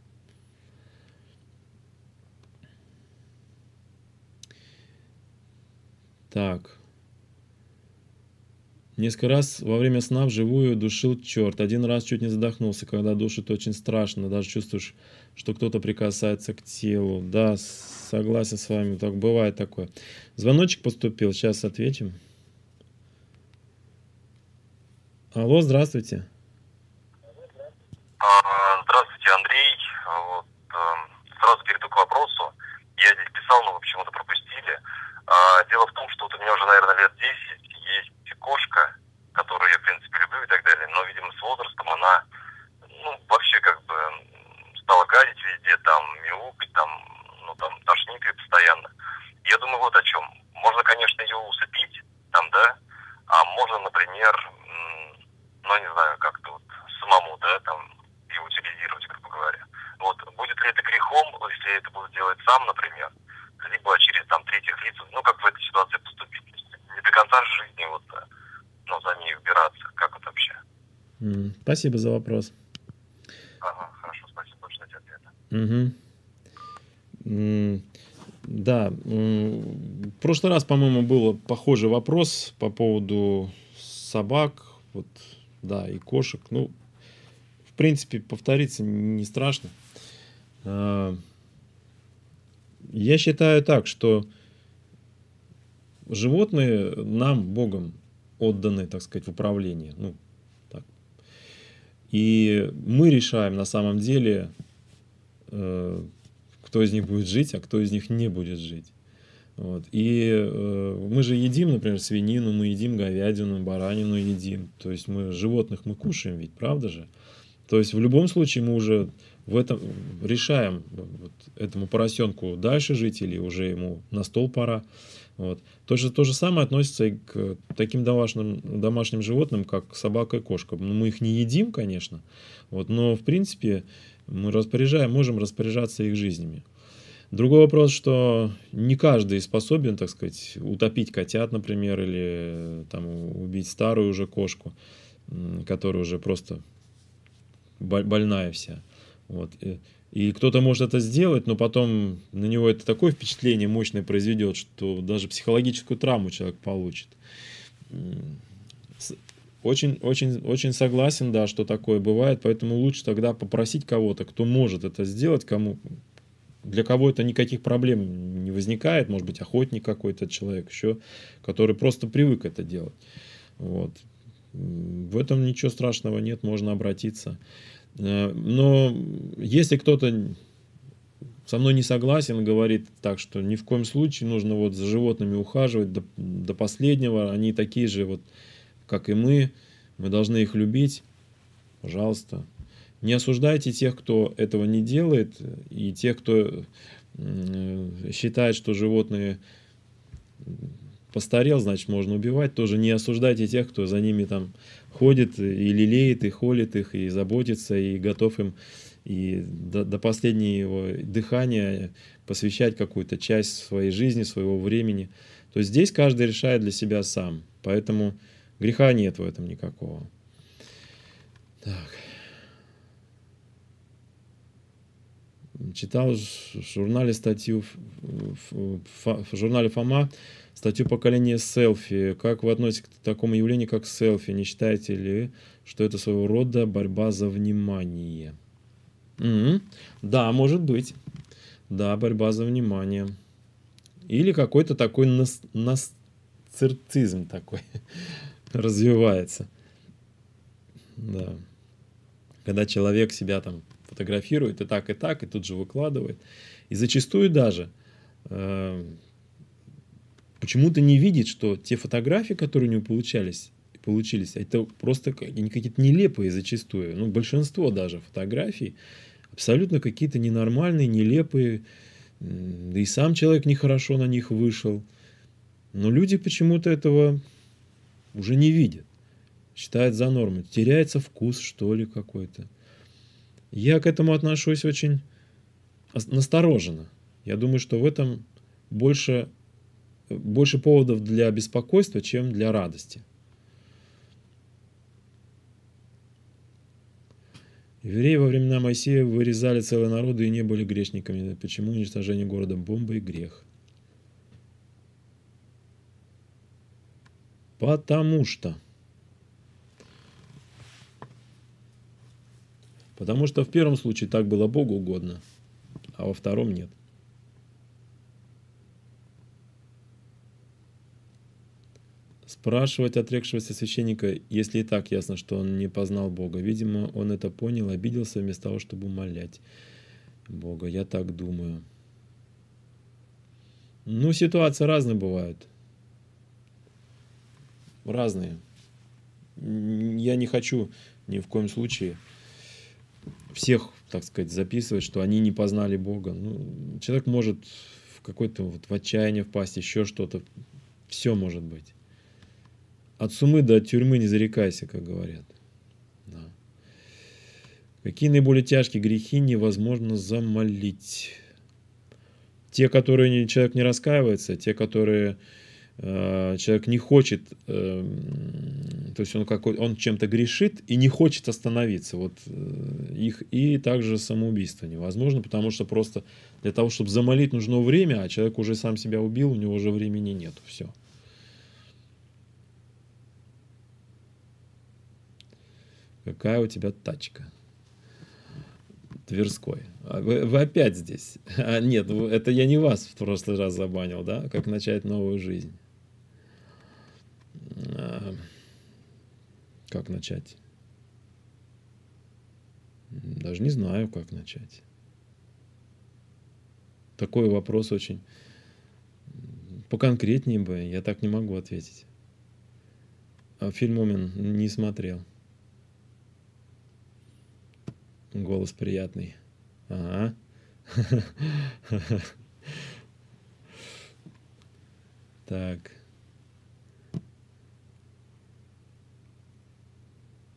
Так. Несколько раз во время сна вживую душил черт. Один раз чуть не задохнулся, когда душит очень страшно, даже чувствуешь, что кто-то прикасается к телу. Да, согласен с вами, так бывает такое. Звоночек поступил, сейчас ответим. Алло, здравствуйте. Здравствуйте, Андрей. Вот, сразу перейду к вопросу. Я здесь писал, но вы почему-то пропустили. Дело в том, что вот у меня уже, наверное, лет десять есть кошка, которую я, в принципе, люблю и так далее, но, видимо, с возрастом она, ну, вообще как бы... стала гадить везде, там, мяукать, там, ну, там, тошнить постоянно. Я думаю, вот о чем. Можно, конечно, ее усыпить, там, да, а можно, например, ну, не знаю, как-то вот самому, да, там, ее утилизировать, грубо говоря. Вот, будет ли это грехом, если я это буду делать сам, например, либо через, там, третьих лиц, ну, как в этой ситуации поступить? Не до конца жизни, вот, ну, за ней убираться, как вот вообще? Mm, спасибо за вопрос. Ага, хорошо. Угу. Да, В прошлый раз, по-моему, был похожий вопрос по поводу собак, вот, да, и кошек. Ну, в принципе, повториться не страшно. Я считаю так, что животные нам, Богом, отданы, так сказать, в управление. Ну, так. И мы решаем на самом деле, кто из них будет жить, а кто из них не будет жить. Вот. И э, мы же едим, например, свинину, мы едим говядину, баранину едим. То есть мы животных мы кушаем, ведь правда же? То есть в любом случае мы уже в этом решаем, вот, этому поросенку дальше жить или уже ему на стол пора. Вот. То, же, то же самое относится и к таким домашним, домашним животным, как собака и кошка. Мы их не едим, конечно, вот, но в принципе мы распоряжаем, можем распоряжаться их жизнями. Другой вопрос, что не каждый способен, так сказать, утопить котят, например, или там, убить старую уже кошку, которая уже просто больная вся. Вот. И кто-то может это сделать, но потом на него это такое впечатление мощное произведет, что даже психологическую травму человек получит. Очень, очень, очень согласен, да, что такое бывает, поэтому лучше тогда попросить кого-то, кто может это сделать, кому, для кого это никаких проблем не возникает, может быть, охотник какой-то человек еще, который просто привык это делать. Вот. В этом ничего страшного нет, можно обратиться. Но если кто-то со мной не согласен, говорит так, что ни в коем случае нужно вот за животными ухаживать до, до последнего, они такие же вот, как и мы, мы должны их любить, пожалуйста. Не осуждайте тех, кто этого не делает, и тех, кто считает, что животные постарел, значит, можно убивать. Тоже не осуждайте тех, кто за ними там ходит и лелеет, и холит их, и заботится, и готов им и до, до последнего дыхания посвящать какую-то часть своей жизни, своего времени. То есть здесь каждый решает для себя сам, поэтому греха нет в этом никакого. Так. Читал в журнале статью в, в, в журнале «Фома» статью «Поколение селфи». Как вы относитесь к такому явлению, как селфи? Не считаете ли, что это своего рода борьба за внимание? Mm-hmm. Да, может быть. Да, борьба за внимание. Или какой-то такой нас, насцирцизм такой развивается. Да. Когда человек себя там фотографирует и так, и так, и тут же выкладывает. И зачастую даже э, почему-то не видит, что те фотографии, которые у него получались, получились, это просто какие-то нелепые зачастую. Ну, большинство даже фотографий абсолютно какие-то ненормальные, нелепые. Да и сам человек нехорошо на них вышел. Но люди почему-то этого уже не видят. Считают за норму. Теряется вкус, что ли, какой-то. Я к этому отношусь очень настороженно. Я думаю, что в этом больше, больше поводов для беспокойства, чем для радости. Евреи во времена Моисея вырезали целые народы и не были грешниками. Почему уничтожение города бомбой грех? Потому что. Потому что в первом случае так было Богу угодно, а во втором нет. Спрашивать отрекшегося священника, если и так ясно, что он не познал Бога. Видимо, он это понял, обиделся вместо того, чтобы умолять Бога. Я так думаю. Ну, ситуации разные бывают. Разные. Я не хочу ни в коем случае всех, так сказать, записывать, что они не познали Бога. Ну, человек может в какой-то вот в отчаяние впасть, еще что-то. Все может быть. От сумы до тюрьмы не зарекайся, как говорят. Да. Какие наиболее тяжкие грехи невозможно замолить? Те, которые человек не раскаивается, те, которые человек не хочет, то есть он, какой, он чем-то грешит и не хочет остановиться. Вот их, и также самоубийство невозможно, потому что просто для того, чтобы замолить, нужно время, а человек уже сам себя убил, у него уже времени нет. Все. Какая у тебя тачка? Тверской. Вы, вы опять здесь. А, нет, это я не вас в прошлый раз забанил, да? Как начать новую жизнь? А, как начать? Даже не знаю, как начать. Такой вопрос очень... Поконкретнее бы, я так не могу ответить. А фильм «Омен» не смотрел. Голос приятный. Ага. Так.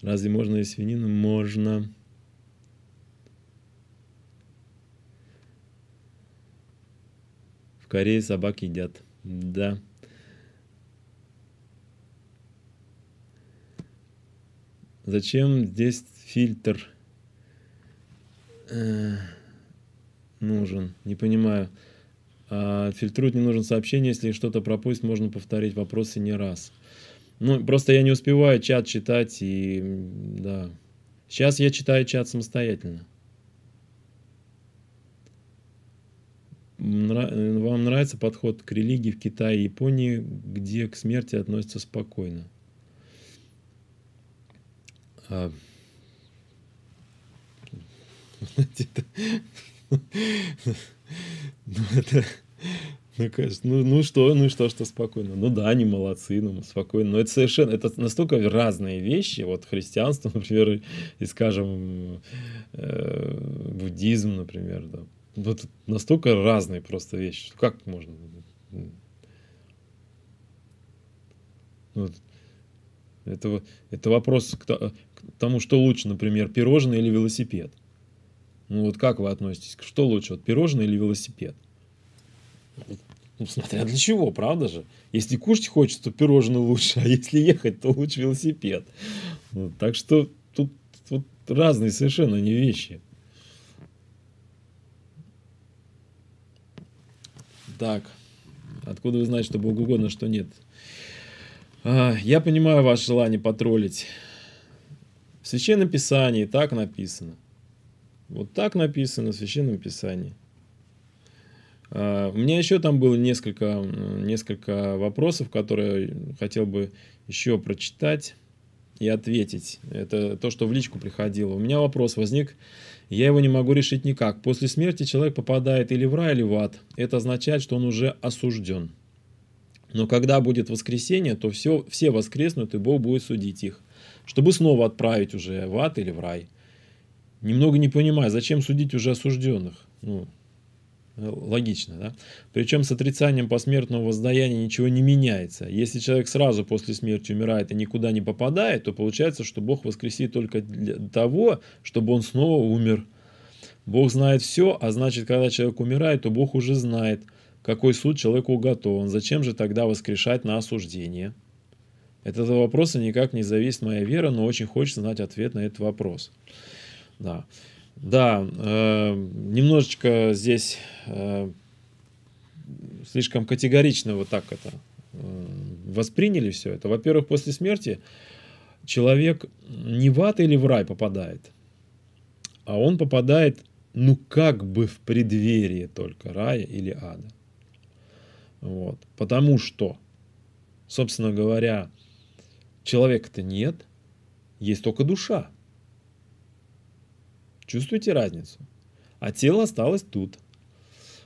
Разве можно и свинину? Можно. В Корее собак едят. Да. Зачем здесь фильтр нужен? Не понимаю. А фильтрует не нужен сообщение. Если что-то пропустит, можно повторить вопросы не раз. Ну, просто я не успеваю чат читать. И да. Сейчас я читаю чат самостоятельно. Вам нравится подход к религии в Китае и Японии, где к смерти относятся спокойно? А... Ну, это, ну, конечно, ну, ну что, ну что, что спокойно. Ну да, они молодцы, ну спокойно. Но это совершенно, это настолько разные вещи. Вот христианство, например, и, скажем, э, буддизм, например, да. Вот настолько разные просто вещи. Как можно? Вот. Это, это вопрос к, к тому, что лучше, например, пирожное или велосипед. Ну вот как вы относитесь? Что лучше, вот пирожное или велосипед? Ну, смотря для чего, правда же? Если кушать хочется, то пирожное лучше, а если ехать, то лучше велосипед. Вот, так что тут, тут разные совершенно не вещи. Так, откуда вы знаете, что Богу угодно, что нет? А, я понимаю ваше желание потроллить. В Священном Писании так написано. Вот так написано в Священном Писании. Uh, у меня еще там было несколько, несколько вопросов, которые хотел бы еще прочитать и ответить. Это то, что в личку приходило. У меня вопрос возник, я его не могу решить никак. После смерти человек попадает или в рай, или в ад. Это означает, что он уже осужден. Но когда будет воскресение, то все, все воскреснут, и Бог будет судить их, чтобы снова отправить уже в ад или в рай. Немного не понимаю, зачем судить уже осужденных? Ну, логично, да? Причем с отрицанием посмертного воздаяния ничего не меняется. Если человек сразу после смерти умирает и никуда не попадает, то получается, что Бог воскресит только для того, чтобы он снова умер. Бог знает все, а значит, когда человек умирает, то Бог уже знает, какой суд человеку уготован. Зачем же тогда воскрешать на осуждение? От этого вопроса никак не зависит моя вера, но очень хочется знать ответ на этот вопрос. Да, да, э, немножечко здесь э, слишком категорично вот так это э, восприняли все это. Во-первых, после смерти человек не в ад или в рай попадает, а он попадает, ну, как бы в преддверии только рая или ада. Вот. Потому что, собственно говоря, человека-то нет, есть только душа. Чувствуете разницу? А тело осталось тут.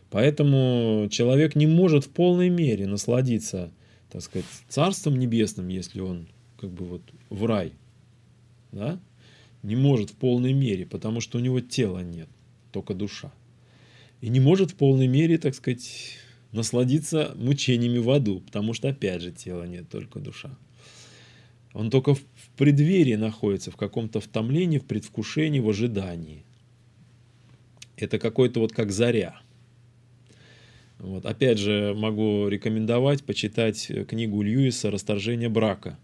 Поэтому человек не может в полной мере насладиться, так сказать, Царством Небесным, если он как бы вот в рай. Да? Не может в полной мере, потому что у него тела нет, только душа. И не может в полной мере, так сказать, насладиться мучениями в аду, потому что опять же тела нет, только душа. Он только в преддверии находится, в каком-то втомлении, в предвкушении, в ожидании. Это какой-то вот как заря. Вот. Опять же, могу рекомендовать почитать книгу Льюиса «Расторжение брака».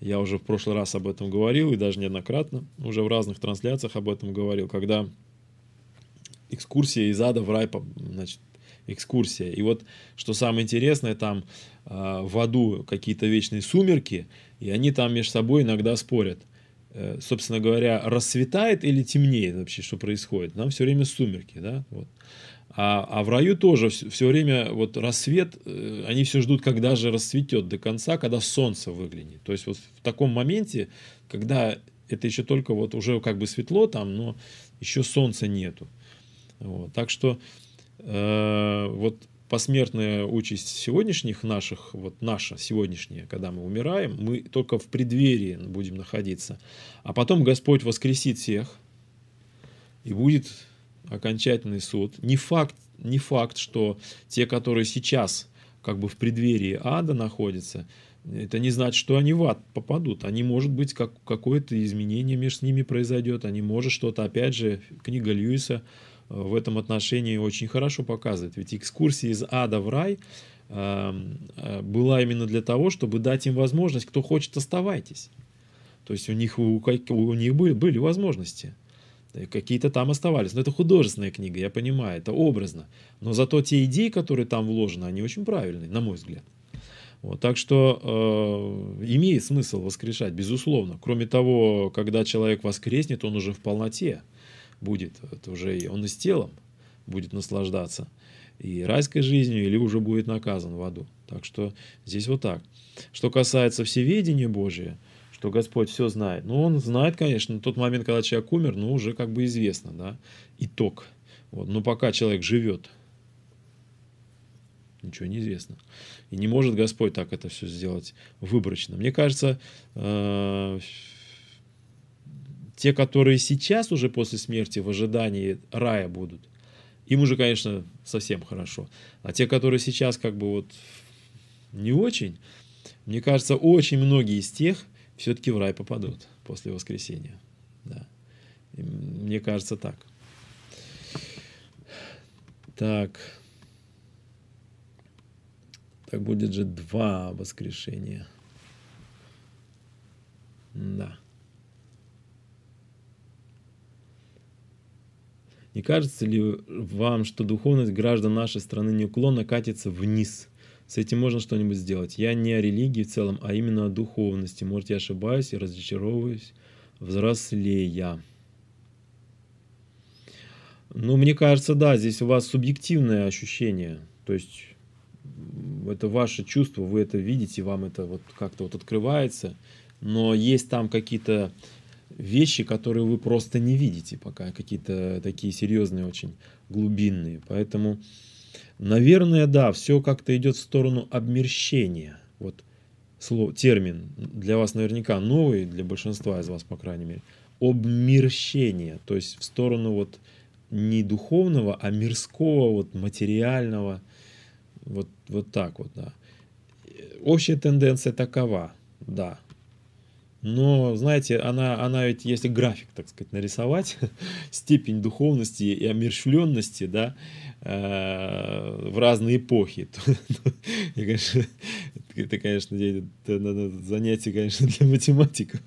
Я уже в прошлый раз об этом говорил, и даже неоднократно, уже в разных трансляциях об этом говорил, когда экскурсия из ада в рай, значит, экскурсия. И вот, что самое интересное, там э, в аду какие-то вечные сумерки, и они там между собой иногда спорят. Э, собственно говоря, расцветает или темнеет вообще, что происходит? Нам все время сумерки, да, вот. А, а в раю тоже все, все время вот рассвет, э, они все ждут, когда же расцветет до конца, когда солнце выглянет. То есть вот в таком моменте, когда это еще только вот уже как бы светло там, но еще солнца нету. Вот. Так что э, вот посмертная участь сегодняшних наших, вот наша сегодняшняя, когда мы умираем, мы только в преддверии будем находиться. А потом Господь воскресит всех и будет... окончательный суд. Не факт, не факт, что те, которые сейчас как бы в преддверии ада находятся, это не значит, что они в ад попадут. Они, может быть, как, какое-то изменение между ними произойдет. Они, может, что-то, опять же, книга Льюиса в этом отношении очень хорошо показывает. Ведь экскурсия из ада в рай была именно для того, чтобы дать им возможность, кто хочет, оставайтесь. То есть у них, у, у них были, были возможности. Какие-то там оставались. Но это художественная книга, я понимаю, это образно. Но зато те идеи, которые там вложены, они очень правильные, на мой взгляд. Вот, так что э, имеет смысл воскрешать, безусловно. Кроме того, когда человек воскреснет, он уже в полноте будет. Это уже он и с телом будет наслаждаться. И райской жизнью, или уже будет наказан в аду. Так что здесь вот так. Что касается всеведения Божия, что Господь все знает. Ну, Он знает, конечно, на тот момент, когда человек умер, ну, уже как бы известно, да, итог. Вот. Но пока человек живет, ничего не известно. И не может Господь так это все сделать выборочно. Мне кажется, э- те, которые сейчас уже после смерти в ожидании рая будут, им уже, конечно, совсем хорошо. А те, которые сейчас как бы вот не очень, мне кажется, очень многие из тех, все-таки в рай попадут после воскресения. Да. Мне кажется, так. Так. Так будет же два воскрешения. Да. Не кажется ли вам, что духовность граждан нашей страны неуклонно катится вниз? С этим можно что-нибудь сделать. Я не о религии в целом, а именно о духовности. Может, я ошибаюсь и разочаровываюсь, взрослея. Ну, мне кажется, да, здесь у вас субъективное ощущение. То есть, это ваше чувство, вы это видите, вам это вот как-то вот открывается. Но есть там какие-то вещи, которые вы просто не видите пока. Какие-то такие серьезные, очень глубинные. Поэтому... Наверное, да, все как-то идет в сторону обмерщения. Вот слово, термин для вас наверняка новый, для большинства из вас, по крайней мере. Обмерщение, то есть в сторону вот не духовного, а мирского, вот материального. Вот, вот так вот, да. Общая тенденция такова, да. Но, знаете, она, она ведь, если график, так сказать, нарисовать, степень духовности и омерщвленности, да, э, в разные эпохи, то, то, и, конечно, это, конечно, это занятие, конечно, для математиков,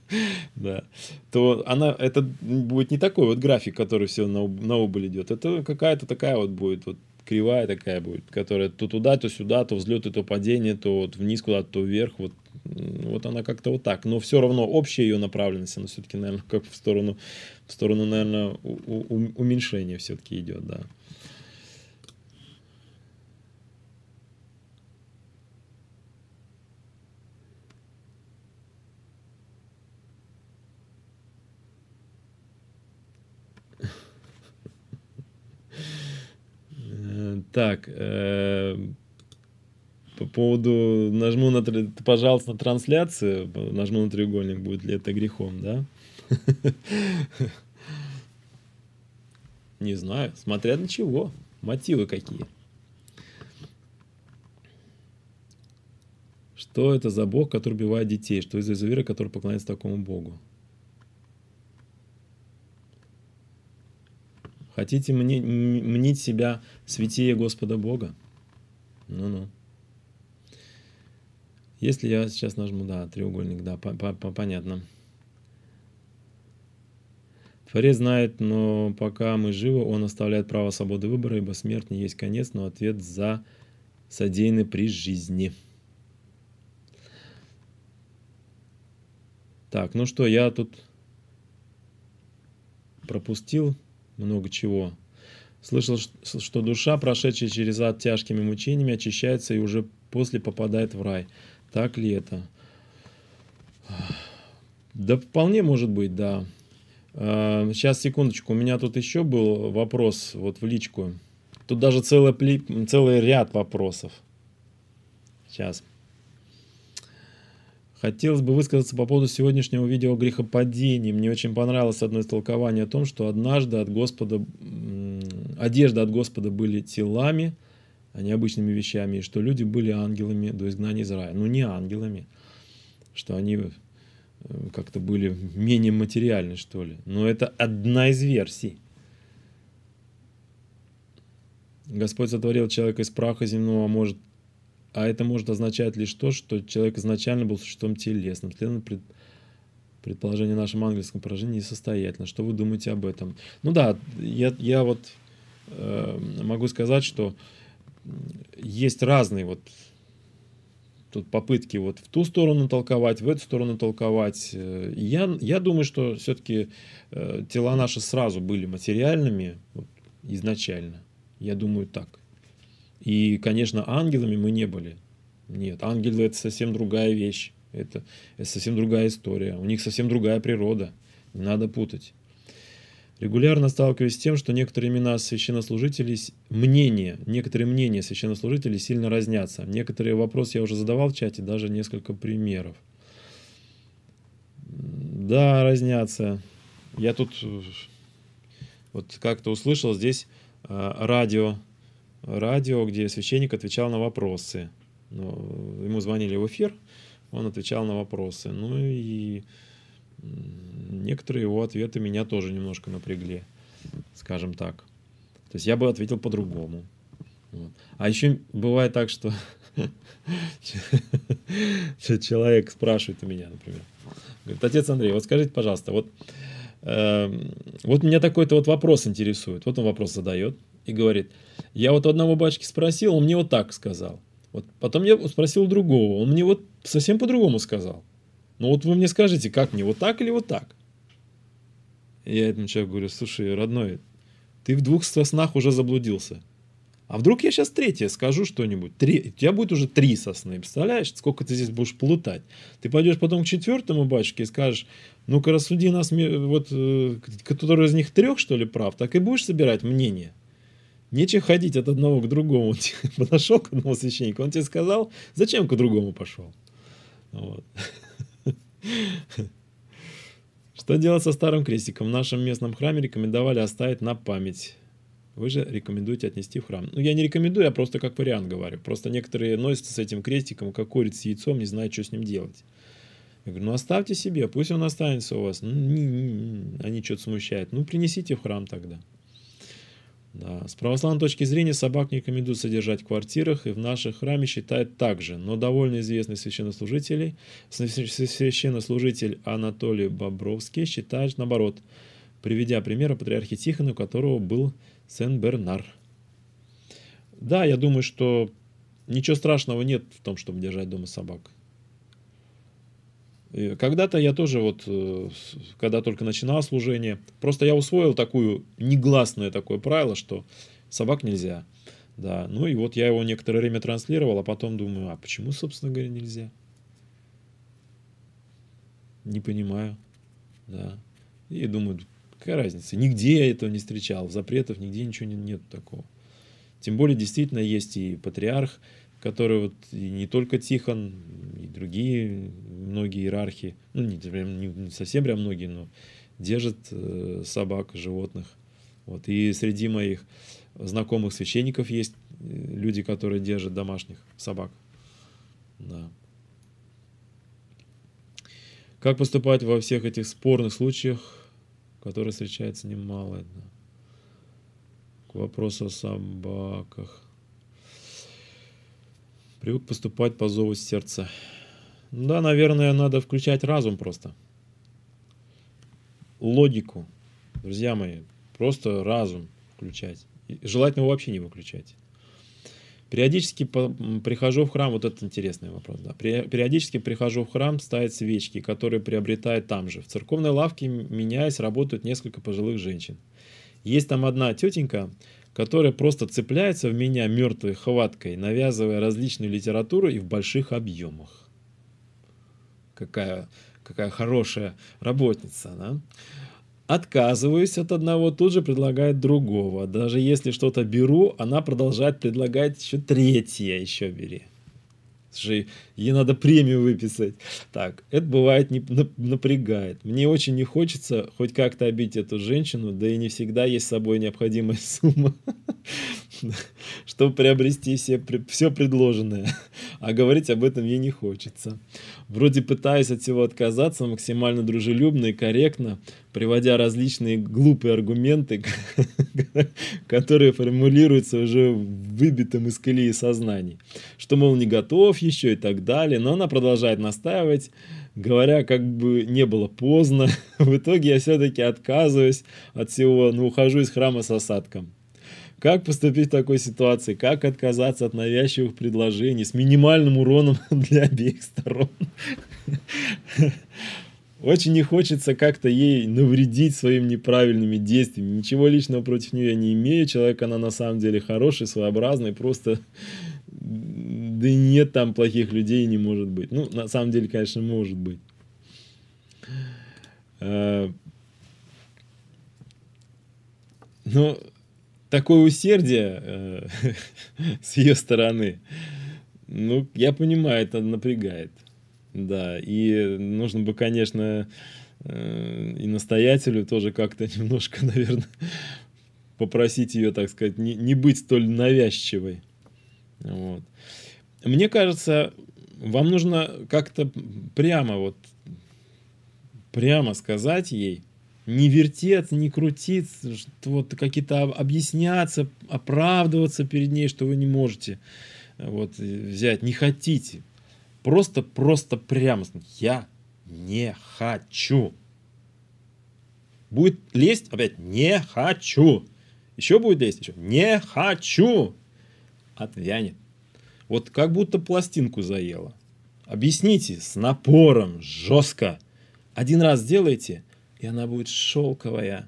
да, то она, это будет не такой вот график, который все на, на убыль идет, это какая-то такая вот будет, вот кривая такая будет, которая то туда, то сюда, то взлеты, то падение, то вот вниз куда-то, то вверх, вот. Вот она как-то вот так, но все равно общая ее направленность, она все-таки, наверное, как в сторону, в сторону, наверное, у, у, уменьшения все-таки идет, да. Так. По поводу, нажму на, пожалуйста, на трансляцию, нажму на треугольник, будет ли это грехом, да? Не знаю, смотря на чего, мотивы какие. Что это за Бог, который убивает детей? Что это за вера, которая поклоняется такому Богу? Хотите мнить себя святее Господа Бога? Ну-ну. Если я сейчас нажму, да, треугольник, да, по -по -по понятно. Творец знает, но пока мы живы, он оставляет право свободы выбора, ибо смерть не есть конец, но ответ за содеянный при жизни. Так, ну что, я тут пропустил много чего. Слышал, что душа, прошедшая через ад тяжкими мучениями, очищается и уже после попадает в рай. Так ли это? Да вполне может быть, да. Сейчас, секундочку, у меня тут еще был вопрос вот в личку. Тут даже целый, целый ряд вопросов. Сейчас. Хотелось бы высказаться по поводу сегодняшнего видео о грехопадении. Мне очень понравилось одно истолкование о том, что однажды от Господа, одежда от Господа были телами, а не обычными вещами, и что люди были ангелами до изгнания из рая. Ну, не ангелами, что они как-то были менее материальны, что ли. Но это одна из версий. Господь сотворил человека из праха земного, может... А это может означать лишь то, что человек изначально был существом телесным. Пред... Предположение в нашем английском поражении несостоятельно. Что вы думаете об этом? Ну да, я, я вот э, могу сказать, что есть разные вот тут попытки вот в ту сторону толковать, в эту сторону толковать. Я, я думаю, что все-таки э, тела наши сразу были материальными вот, изначально. Я думаю так. И, конечно, ангелами мы не были. Нет, ангелы — это совсем другая вещь. Это, это совсем другая история. У них совсем другая природа. Не надо путать. Регулярно сталкиваюсь с тем, что некоторые имена священнослужителей, мнения, некоторые мнения священнослужителей сильно разнятся. Некоторые вопросы я уже задавал в чате, даже несколько примеров. Да, разнятся. Я тут вот как-то услышал здесь радио. радио, где священник отвечал на вопросы. Ему звонили в эфир, он отвечал на вопросы. Ну и некоторые его ответы меня тоже немножко напрягли, скажем так. То есть я бы ответил по-другому. Вот. А еще бывает так, что человек спрашивает у меня, например. Говорит: отец Андрей, вот скажите, пожалуйста, вот, э, вот меня такой-то вот вопрос интересует. Вот он вопрос задает. И говорит: я вот одного батюшки спросил, он мне вот так сказал. Вот потом я спросил другого, он мне вот совсем по-другому сказал. Ну вот вы мне скажите, как мне, вот так или вот так? И я этому человеку говорю: слушай, родной, ты в двух соснах уже заблудился. А вдруг я сейчас третье скажу что-нибудь? Три... У тебя будет уже три сосны, представляешь? Сколько ты здесь будешь плутать? Ты пойдешь потом к четвертому батюшке и скажешь: ну-ка рассуди нас, вот, который из них трех, что ли, прав, так и будешь собирать мнение. Нечего ходить от одного к другому. Подошел к одному священнику, он тебе сказал, зачем к другому пошел? Вот. Что делать со старым крестиком? В нашем местном храме рекомендовали оставить на память. Вы же рекомендуете отнести в храм. Ну, я не рекомендую, я просто как вариант говорю. Просто некоторые носятся с этим крестиком, как курица с яйцом, не знают, что с ним делать. Я говорю: ну оставьте себе, пусть он останется у вас. Ну, не, не, они что-то смущают. Ну, принесите в храм тогда. Да. С православной точки зрения собак не рекомендуют содержать в квартирах, и в нашем храме считают так же, но довольно известный священнослужитель, священнослужитель Анатолий Бобровский считает наоборот, приведя пример о патриархе Тихона, у которого был Сен-Бернар. Да, я думаю, что ничего страшного нет в том, чтобы держать дома собак. Когда-то я тоже, вот, когда только начинал служение, просто я усвоил такую негласное такое правило, что собак нельзя. Да. Ну и вот я его некоторое время транслировал, а потом думаю: а почему, собственно говоря, нельзя? Не понимаю. Да. И думаю: какая разница? Нигде я этого не встречал, запретов нигде ничего нет такого. Тем более, действительно, есть и патриарх, который вот и не только Тихон, и другие многие иерархи, ну не, не совсем прям многие, но держат э, собак, животных. Вот. И среди моих знакомых священников есть люди, которые держат домашних собак. Да. Как поступать во всех этих спорных случаях, которые встречаются немало? К вопросу о собаках. Привык поступать по зову сердца. Да, наверное, надо включать разум просто. Логику. Друзья мои, просто разум включать. И желательно его вообще не выключать. Периодически по, прихожу в храм, вот это интересный вопрос, да. Периодически прихожу в храм, ставят свечки, которые приобретают там же. В церковной лавке, меняясь, работают несколько пожилых женщин. Есть там одна тетенька, которая просто цепляется в меня мертвой хваткой, навязывая различную литературу и в больших объемах. Какая, какая хорошая работница, да? Отказываюсь от одного, тут же предлагает другого. Даже если что-то беру, она продолжает предлагать еще третье, еще бери. Слушай, ей надо премию выписать. Так, это бывает не, напрягает. Мне очень не хочется хоть как-то обидеть эту женщину, да и не всегда есть с собой необходимая сумма, чтобы приобрести все предложенное. А говорить об этом ей не хочется. Вроде пытаюсь от всего отказаться максимально дружелюбно и корректно, приводя различные глупые аргументы, которые формулируются уже выбитым из колеи сознаний. Что, мол, не готов еще и так далее, но она продолжает настаивать, говоря, как бы не было поздно. В итоге я все-таки отказываюсь от всего, но ухожу из храма с осадком. Как поступить в такой ситуации? Как отказаться от навязчивых предложений с минимальным уроном для обеих сторон? Очень не хочется как-то ей навредить своими неправильными действиями. Ничего личного против нее я не имею. Человек она на самом деле хороший, своеобразный. Просто да и нет там плохих людей, не может быть. Ну, на самом деле, конечно, может быть. Но... такое усердие э, с ее стороны, ну, я понимаю, это напрягает. Да, и нужно бы, конечно, э, и настоятелю тоже как-то немножко, наверное, попросить ее, так сказать, не, не быть столь навязчивой. Вот. Мне кажется, вам нужно как-то прямо, вот, прямо сказать ей, не вертеться, не крутиться, вот, какие-то объясняться, оправдываться перед ней, что вы не можете вот, взять, не хотите. Просто, просто прямо. Я не хочу. Будет лезть, опять, не хочу. Еще будет лезть, еще, не хочу. Отвянет. Вот как будто пластинку заело. Объясните с напором, жестко. Один раз сделайте, и она будет шелковая.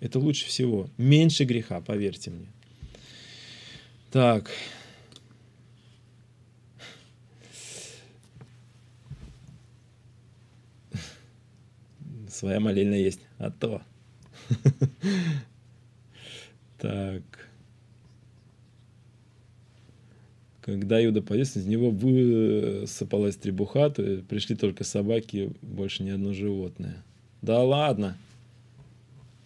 Это лучше всего. Меньше греха, поверьте мне. Так. Своя молельная есть. А то. Так. Когда Юда погиб, из него высыпалась требуха, то пришли только собаки, больше ни одно животное. Да ладно.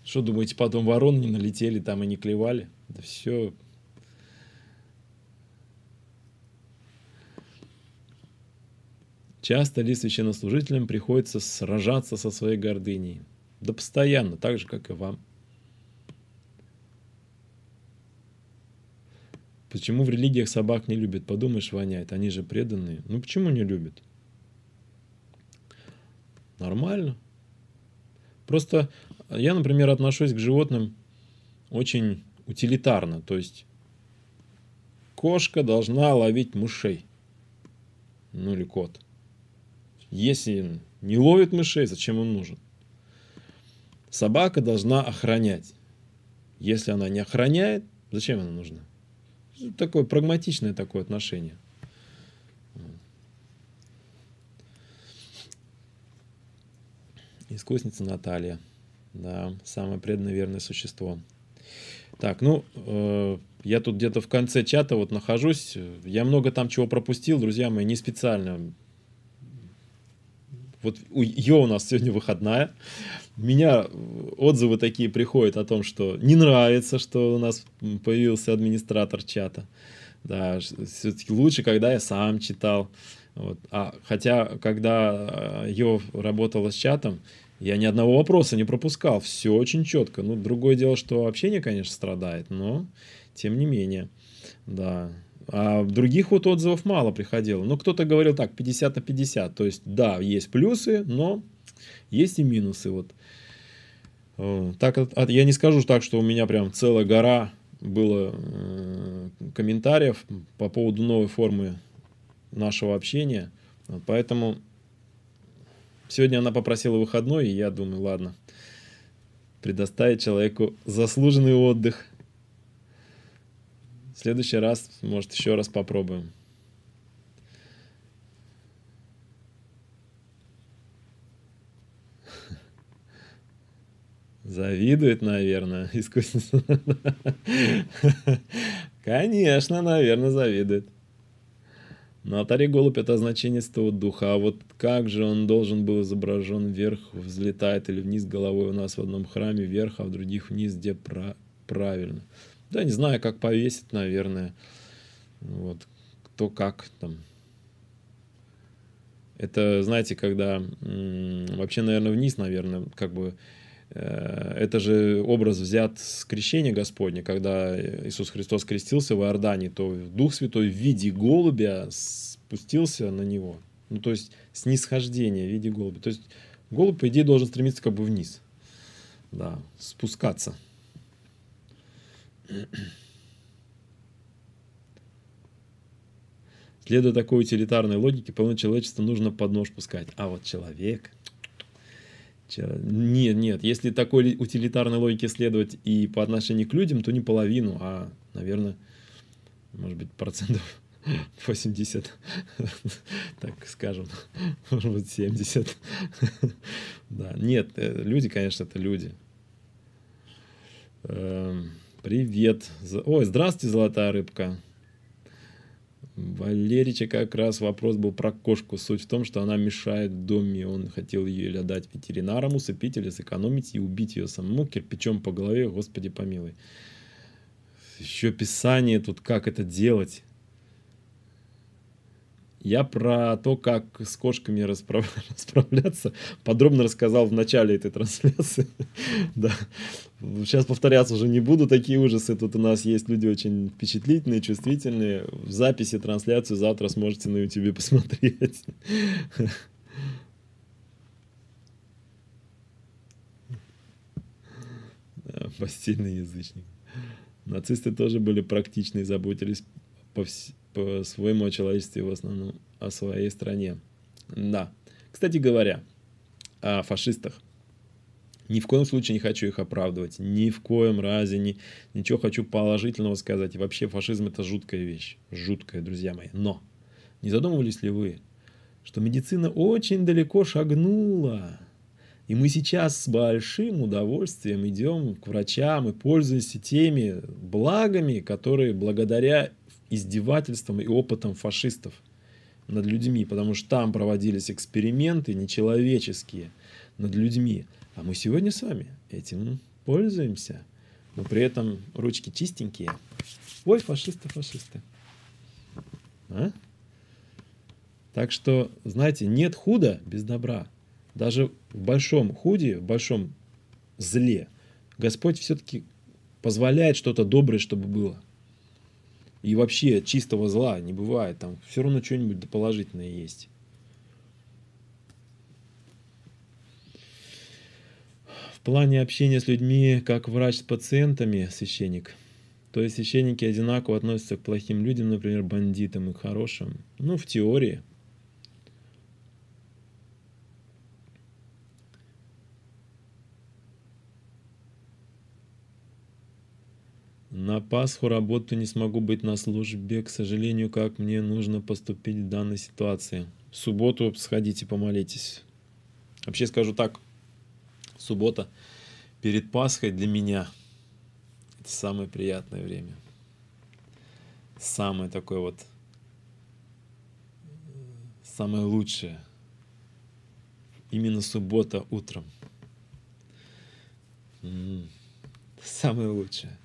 Что думаете, потом вороны не налетели там и не клевали? Да все. Часто ли священнослужителям приходится сражаться со своей гордыней? Да постоянно, так же, как и вам. Почему в религиях собак не любят? Подумаешь, воняет. Они же преданные. Ну почему не любят? Нормально. Просто я, например, отношусь к животным очень утилитарно. То есть кошка должна ловить мышей. Ну или кот. Если не ловит мышей, зачем он нужен? Собака должна охранять. Если она не охраняет, зачем она нужна? Такое прагматичное такое отношение. Искусница Наталья. Да, самое преданное верное существо. Так, ну, э, я тут где-то в конце чата вот нахожусь. Я много там чего пропустил, друзья мои, не специально. Вот ее у нас сегодня выходная. У меня отзывы такие приходят о том, что не нравится, что у нас появился администратор чата. Да, все-таки лучше, когда я сам читал. Вот. А, хотя, когда Йо работала с чатом, я ни одного вопроса не пропускал. Все очень четко. Ну, другое дело, что общение, конечно, страдает, но тем не менее. Да. А других вот отзывов мало приходило. Но кто-то говорил так, пятьдесят на пятьдесят. То есть, да, есть плюсы, но есть и минусы. Вот. Так, я не скажу так, что у меня прям целая гора было комментариев по поводу новой формы нашего общения. Поэтому сегодня она попросила выходной, и я думаю, ладно, предоставить человеку заслуженный отдых. В следующий раз, может, еще раз попробуем. Завидует, наверное, искусница. Конечно, наверное, завидует. На алтаре голубь — это значение Святого Духа. А вот как же он должен был изображен? Вверх взлетает или вниз головой? У нас в одном храме вверх, а в других вниз. Где про... правильно? Да, не знаю, как повесить, наверное. Вот. Кто как там. Это, знаете, когда... Вообще, наверное, вниз, наверное, как бы... Это же образ взят с крещения Господня, когда Иисус Христос крестился в Иордане, то Дух Святой в виде голубя спустился на него. Ну, то есть снисхождение в виде голубя. То есть голубь, по идее, должен стремиться как бы вниз. Да, спускаться. Следуя такой утилитарной логике, полное человечество нужно под нож пускать. А вот человек... Нет, нет, если такой утилитарной логике следовать и по отношению к людям, то не половину, а, наверное, может быть, процентов восемьдесят, так скажем, может быть, семьдесят. Да, нет, люди, конечно, это люди. Привет. Ой, здравствуйте, золотая рыбка. Валерича как раз вопрос был про кошку. Суть в том, что она мешает в доме. Он хотел ее или отдать ветеринарам, усыпить или сэкономить и убить ее самому кирпичом по голове, Господи помилуй. Еще писание тут, как это делать. Я про то, как с кошками расправ... расправляться, подробно рассказал в начале этой трансляции. Да. Сейчас повторяться уже не буду, такие ужасы. Тут у нас есть люди очень впечатлительные, чувствительные. В записи трансляцию завтра сможете на ютубе посмотреть. Постельный язычник. Нацисты тоже были практичны и заботились по всему. По своему человечеству, в основном о своей стране. Да. Кстати говоря, о фашистах. Ни в коем случае не хочу их оправдывать. Ни в коем разе. Ни, ничего хочу положительного сказать. И вообще фашизм — это жуткая вещь. Жуткая, друзья мои. Но не задумывались ли вы, что медицина очень далеко шагнула? И мы сейчас с большим удовольствием идем к врачам и пользуемся теми благами, которые благодаря издевательством и опытом фашистов над людьми, потому что там проводились эксперименты нечеловеческие над людьми. А мы сегодня с вами этим пользуемся, но при этом ручки чистенькие. Ой, фашисты, фашисты. А? Так что, знаете, нет худа без добра. Даже в большом худе, в большом зле Господь все-таки позволяет что-то доброе, чтобы было. И вообще чистого зла не бывает. Там все равно что-нибудь положительное есть. В плане общения с людьми, как врач с пациентами, священник. То есть священники одинаково относятся к плохим людям, например, бандитам, и к хорошим. Ну, в теории. На Пасху работу не смогу быть на службе, к сожалению, как мне нужно поступить в данной ситуации? В субботу сходите, помолитесь. Вообще скажу так, суббота перед Пасхой для меня это самое приятное время. Самое такое вот, самое лучшее. Именно суббота утром. Самое лучшее.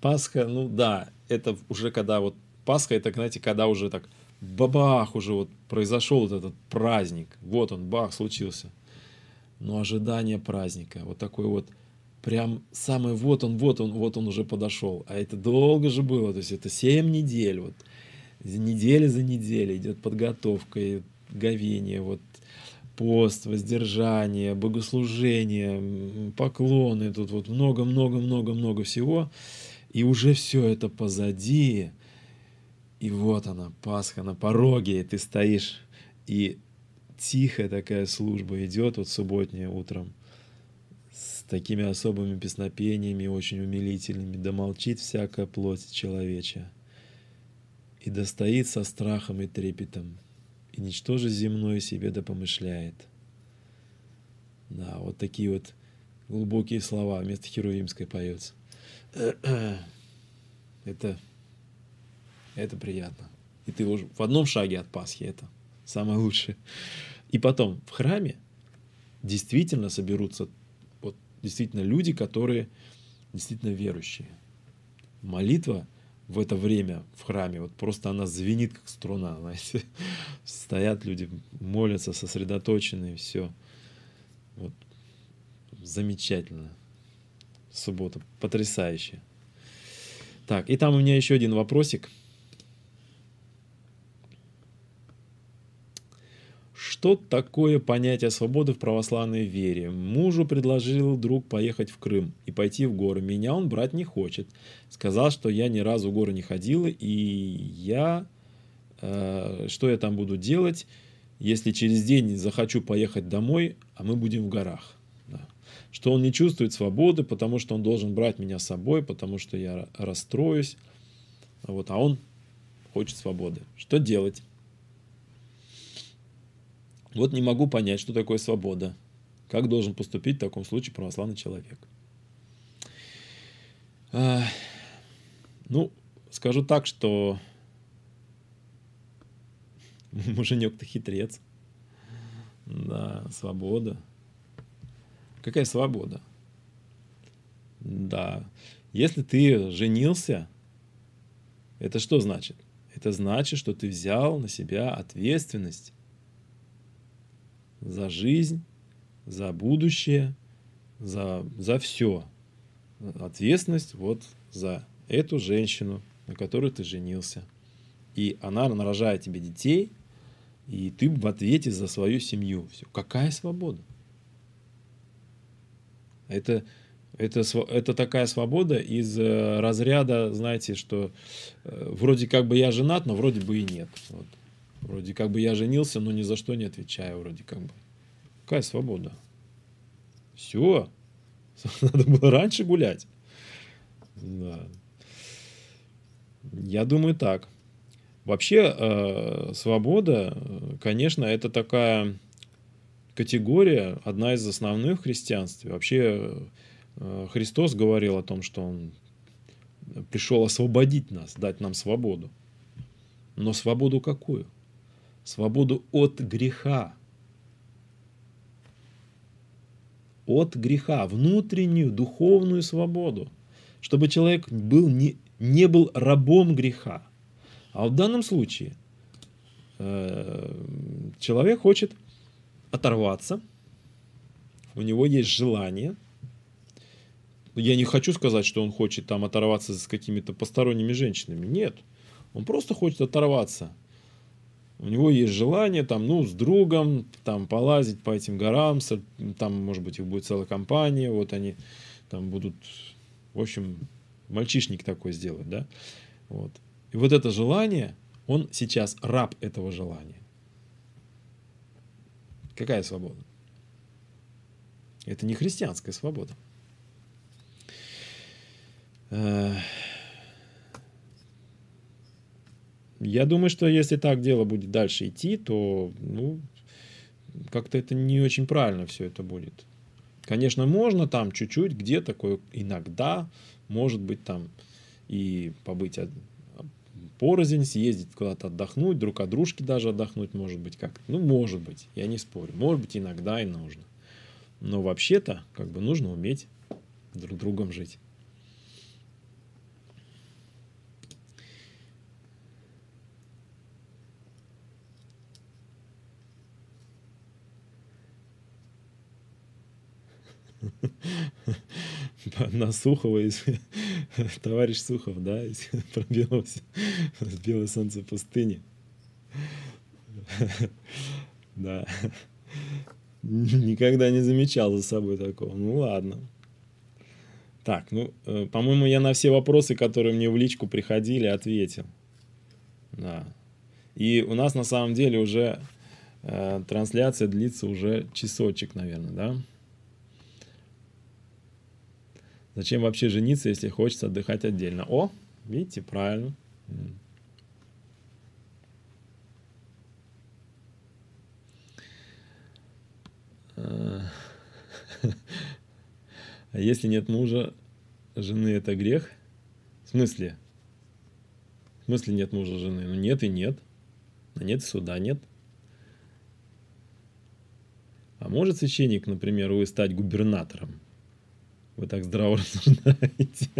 Пасха, ну да, это уже когда вот Пасха, это, знаете, когда уже так бабах, уже вот произошел вот этот праздник. Вот он, бах, случился. Но ожидание праздника, вот такой вот прям самый вот он, вот он, вот он уже подошел. А это долго же было, то есть это семь недель, вот, неделя за неделей идет подготовка, и говение, вот, пост, воздержание, богослужение, поклоны, тут вот много-много-много-много всего. И уже все это позади, и вот она, Пасха на пороге, и ты стоишь, и тихая такая служба идет, вот субботняя утром, с такими особыми песнопениями, очень умилительными, да молчит всякая плоть человечья, и да стоит со страхом и трепетом, и ничтоже земное себе да помышляет. Да, вот такие вот глубокие слова вместо Херувимской поется. Это, это приятно. И ты уже в одном шаге от Пасхи, это самое лучшее. И потом в храме действительно соберутся вот, действительно люди, которые действительно верующие. Молитва в это время в храме, вот просто она звенит, как струна, знаете. Стоят люди, молятся, сосредоточенные, все. Вот. Замечательно. Суббота. Потрясающе. Так, и там у меня еще один вопросик. Что такое понятие свободы в православной вере? Мужу предложил друг поехать в Крым и пойти в горы. Меня он брать не хочет. Сказал, что я ни разу в горы не ходила, и я... Э, что я там буду делать, если через день захочу поехать домой, а мы будем в горах? Да. Что он не чувствует свободы, потому что он должен брать меня с собой, потому что я расстроюсь. Вот, а он хочет свободы. Что делать? Вот не могу понять, что такое свобода. Как должен поступить в таком случае православный человек? А, ну, скажу так, что муженек-то хитрец. Да, свобода. Какая свобода? Да. Если ты женился, это что значит? Это значит, что ты взял на себя ответственность за жизнь, за будущее, за, за все. Ответственность вот за эту женщину, на которую ты женился. И она нарожает тебе детей, и ты в ответе за свою семью. Все. Какая свобода? Это, это, это такая свобода из разряда, знаете, что вроде как бы я женат, но вроде бы и нет. Вот. Вроде как бы я женился, но ни за что не отвечаю, вроде как бы. Какая свобода? Все. Надо было раньше гулять. Да. Я думаю так. Вообще, э, свобода, конечно, это такая категория, одна из основных в христианстве. Вообще, э, Христос говорил о том, что Он пришел освободить нас, дать нам свободу. Но свободу какую? Свободу от греха. От греха. Внутреннюю, духовную свободу. Чтобы человек был не, не был рабом греха. А в данном случае э, человек хочет оторваться. У него есть желание. Я не хочу сказать, что он хочет там оторваться с какими-то посторонними женщинами. Нет. Он просто хочет оторваться. У него есть желание там, ну, с другом там, полазить по этим горам, там, может быть, их будет целая компания, вот они там будут, в общем, мальчишник такой сделать, да, вот. И вот это желание, он сейчас раб этого желания. Какая свобода? Это не христианская свобода. Я думаю, что если так дело будет дальше идти, то, ну, как-то это не очень правильно все это будет. Конечно, можно там чуть-чуть, где-то, иногда, может быть, там и побыть порознь, съездить куда-то отдохнуть, друг от дружки даже отдохнуть, может быть, как-то. Ну, может быть, я не спорю. Может быть, иногда и нужно. Но вообще-то, как бы, нужно уметь друг другом жить. на Сухова, товарищ Сухов, да, пробилось белое солнце пустыни. Да. Никогда не замечал за собой такого. Ну ладно. Так, ну, э, по-моему, я на все вопросы, которые мне в личку приходили, ответил. Да. И у нас на самом деле уже э, трансляция длится уже часочек, наверное, да? Зачем вообще жениться, если хочется отдыхать отдельно? О, видите, правильно. А если нет мужа, жены — это грех? В смысле? В смысле нет мужа, жены? Ну нет и нет. А нет и суда нет. А может священник, например, вы стать губернатором? Вы так здраво рассуждаете.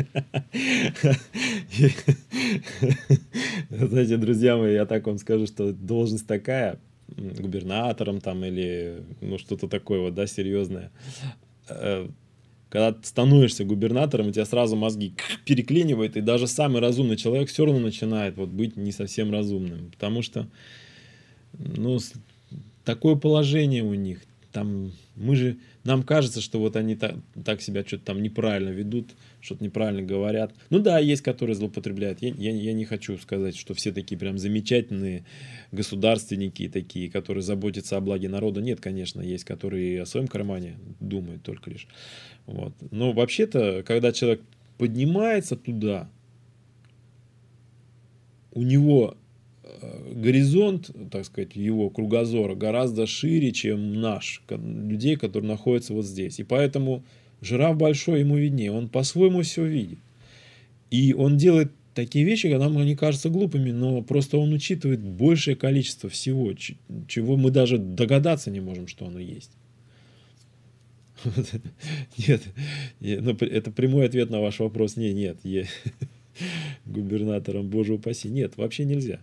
Знаете, друзья мои, я так вам скажу, что должность такая, губернатором там или ну что-то такое вот, да, серьезное. Когда ты становишься губернатором, у тебя сразу мозги переклинивает, и даже самый разумный человек все равно начинает вот быть не совсем разумным, потому что ну, такое положение у них. Там, мы же, нам кажется, что вот они так, так себя что-то там неправильно ведут, что-то неправильно говорят. Ну да, есть, которые злоупотребляют. Я, я, я не хочу сказать, что все такие прям замечательные государственники такие, которые заботятся о благе народа. Нет, конечно, есть, которые о своем кармане думают только лишь. Вот. Но вообще-то, когда человек поднимается туда, у него горизонт, так сказать, его кругозора гораздо шире, чем наш, людей, которые находятся вот здесь. И поэтому жираф большой, ему виднее, он по-своему все видит. И он делает такие вещи, когда нам они кажутся глупыми, но просто он учитывает большее количество всего, чего мы даже догадаться не можем, что оно есть. Нет, это прямой ответ на ваш вопрос. Не, нет, губернатором, боже упаси. Нет, вообще нельзя.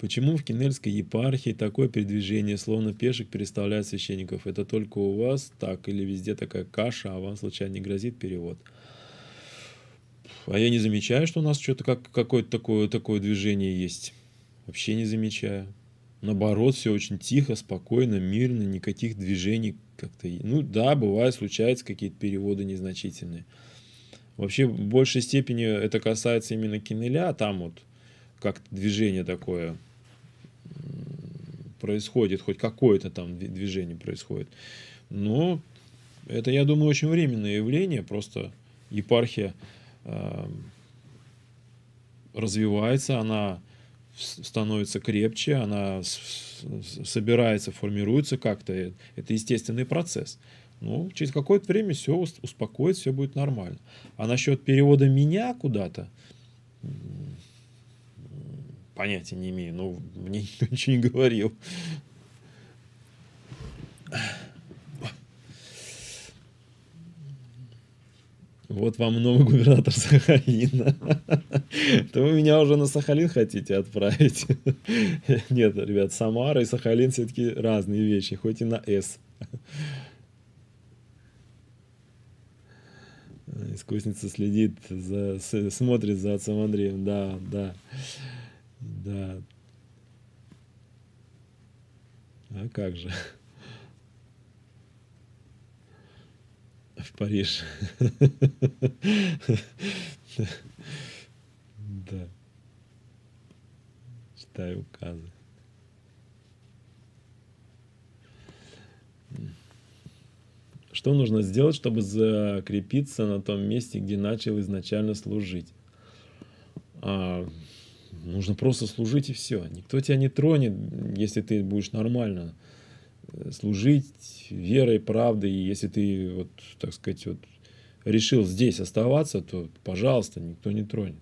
Почему в Кинельской епархии такое передвижение, словно пешек переставляют священников? Это только у вас так или везде такая каша, а вам случайно не грозит перевод? А я не замечаю, что у нас что-то как, какое-то такое, такое движение есть. Вообще не замечаю. Наоборот, все очень тихо, спокойно, мирно, никаких движений как-то. Ну да, бывает, случаются какие-то переводы незначительные. Вообще, в большей степени это касается именно Кинеля, там вот как-то движение такое происходит, хоть какое-то там движение происходит. Но это, я думаю, очень временное явление, просто епархия э, развивается, она становится крепче, она собирается, формируется как-то. Это естественный процесс. Но через какое-то время все успокоит, все будет нормально. А насчет перевода меня куда-то... Понятия не имею, но мне никто ничего не говорил. Вот вам новый губернатор Сахалина. То вы меня уже на Сахалин хотите отправить? Нет, ребят, Самара и Сахалин все-таки разные вещи, хоть и на «С». Искусница следит, за, смотрит за отцом Андреем, да, да. Да. А как же? В Париж. Да. Читаю указы. Что нужно сделать, чтобы закрепиться на том месте, где начал изначально служить? А... Нужно просто служить, и все. Никто тебя не тронет, если ты будешь нормально служить верой, правдой. И если ты, вот, так сказать, вот, решил здесь оставаться, то, пожалуйста, никто не тронет.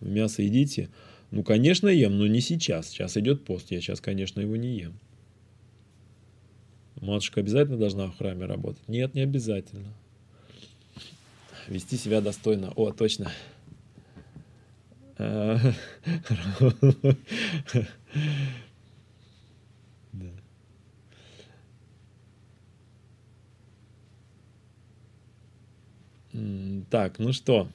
Мясо едите? Ну, конечно, ем, но не сейчас. Сейчас идет пост. Я сейчас, конечно, его не ем. Матушка обязательно должна в храме работать? Нет, не обязательно. Вести себя достойно. О, точно. Так, ну что,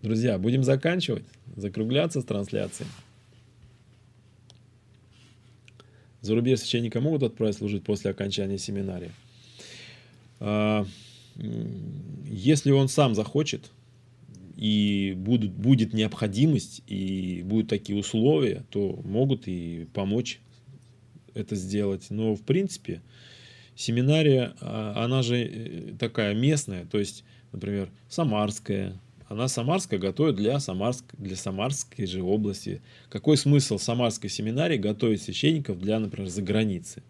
друзья, будем заканчивать, закругляться с трансляцией. За рубеж священника могут отправить служить после окончания семинарии. Если он сам захочет, и будут, будет необходимость, и будут такие условия, то могут и помочь это сделать. Но, в принципе, семинария, она же такая местная, то есть, например, Самарская. Она Самарская готовит для, Самарск, для Самарской же области. Какой смысл Самарской семинарии готовить священников для, например, заграницы?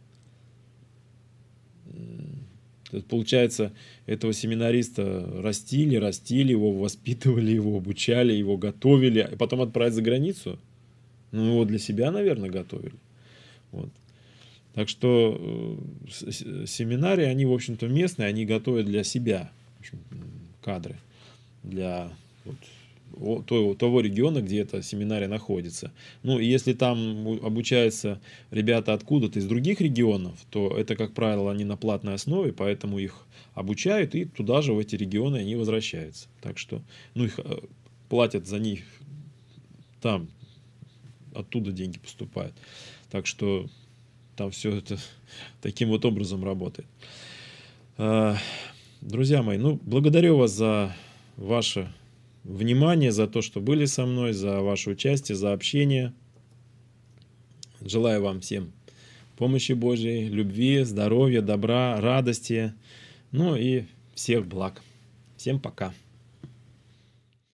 Получается, этого семинариста растили, растили его, воспитывали его, обучали его, готовили, и потом отправить за границу. Ну, его для себя, наверное, готовили. Вот. Так что семинарии, они, в общем-то, местные, они готовят для себя кадры, для вот, того, того региона, где эта семинария находится. Ну, и если там обучаются ребята откуда-то из других регионов, то это, как правило, они на платной основе, поэтому их обучают, и туда же, в эти регионы, они возвращаются. Так что, ну, их платят за них там, оттуда деньги поступают. Так что там все это таким вот образом работает. Друзья мои, ну, благодарю вас за ваше внимание, за то, что были со мной, за ваше участие, за общение. Желаю вам всем помощи Божьей, любви, здоровья, добра, радости, ну и всех благ. Всем пока.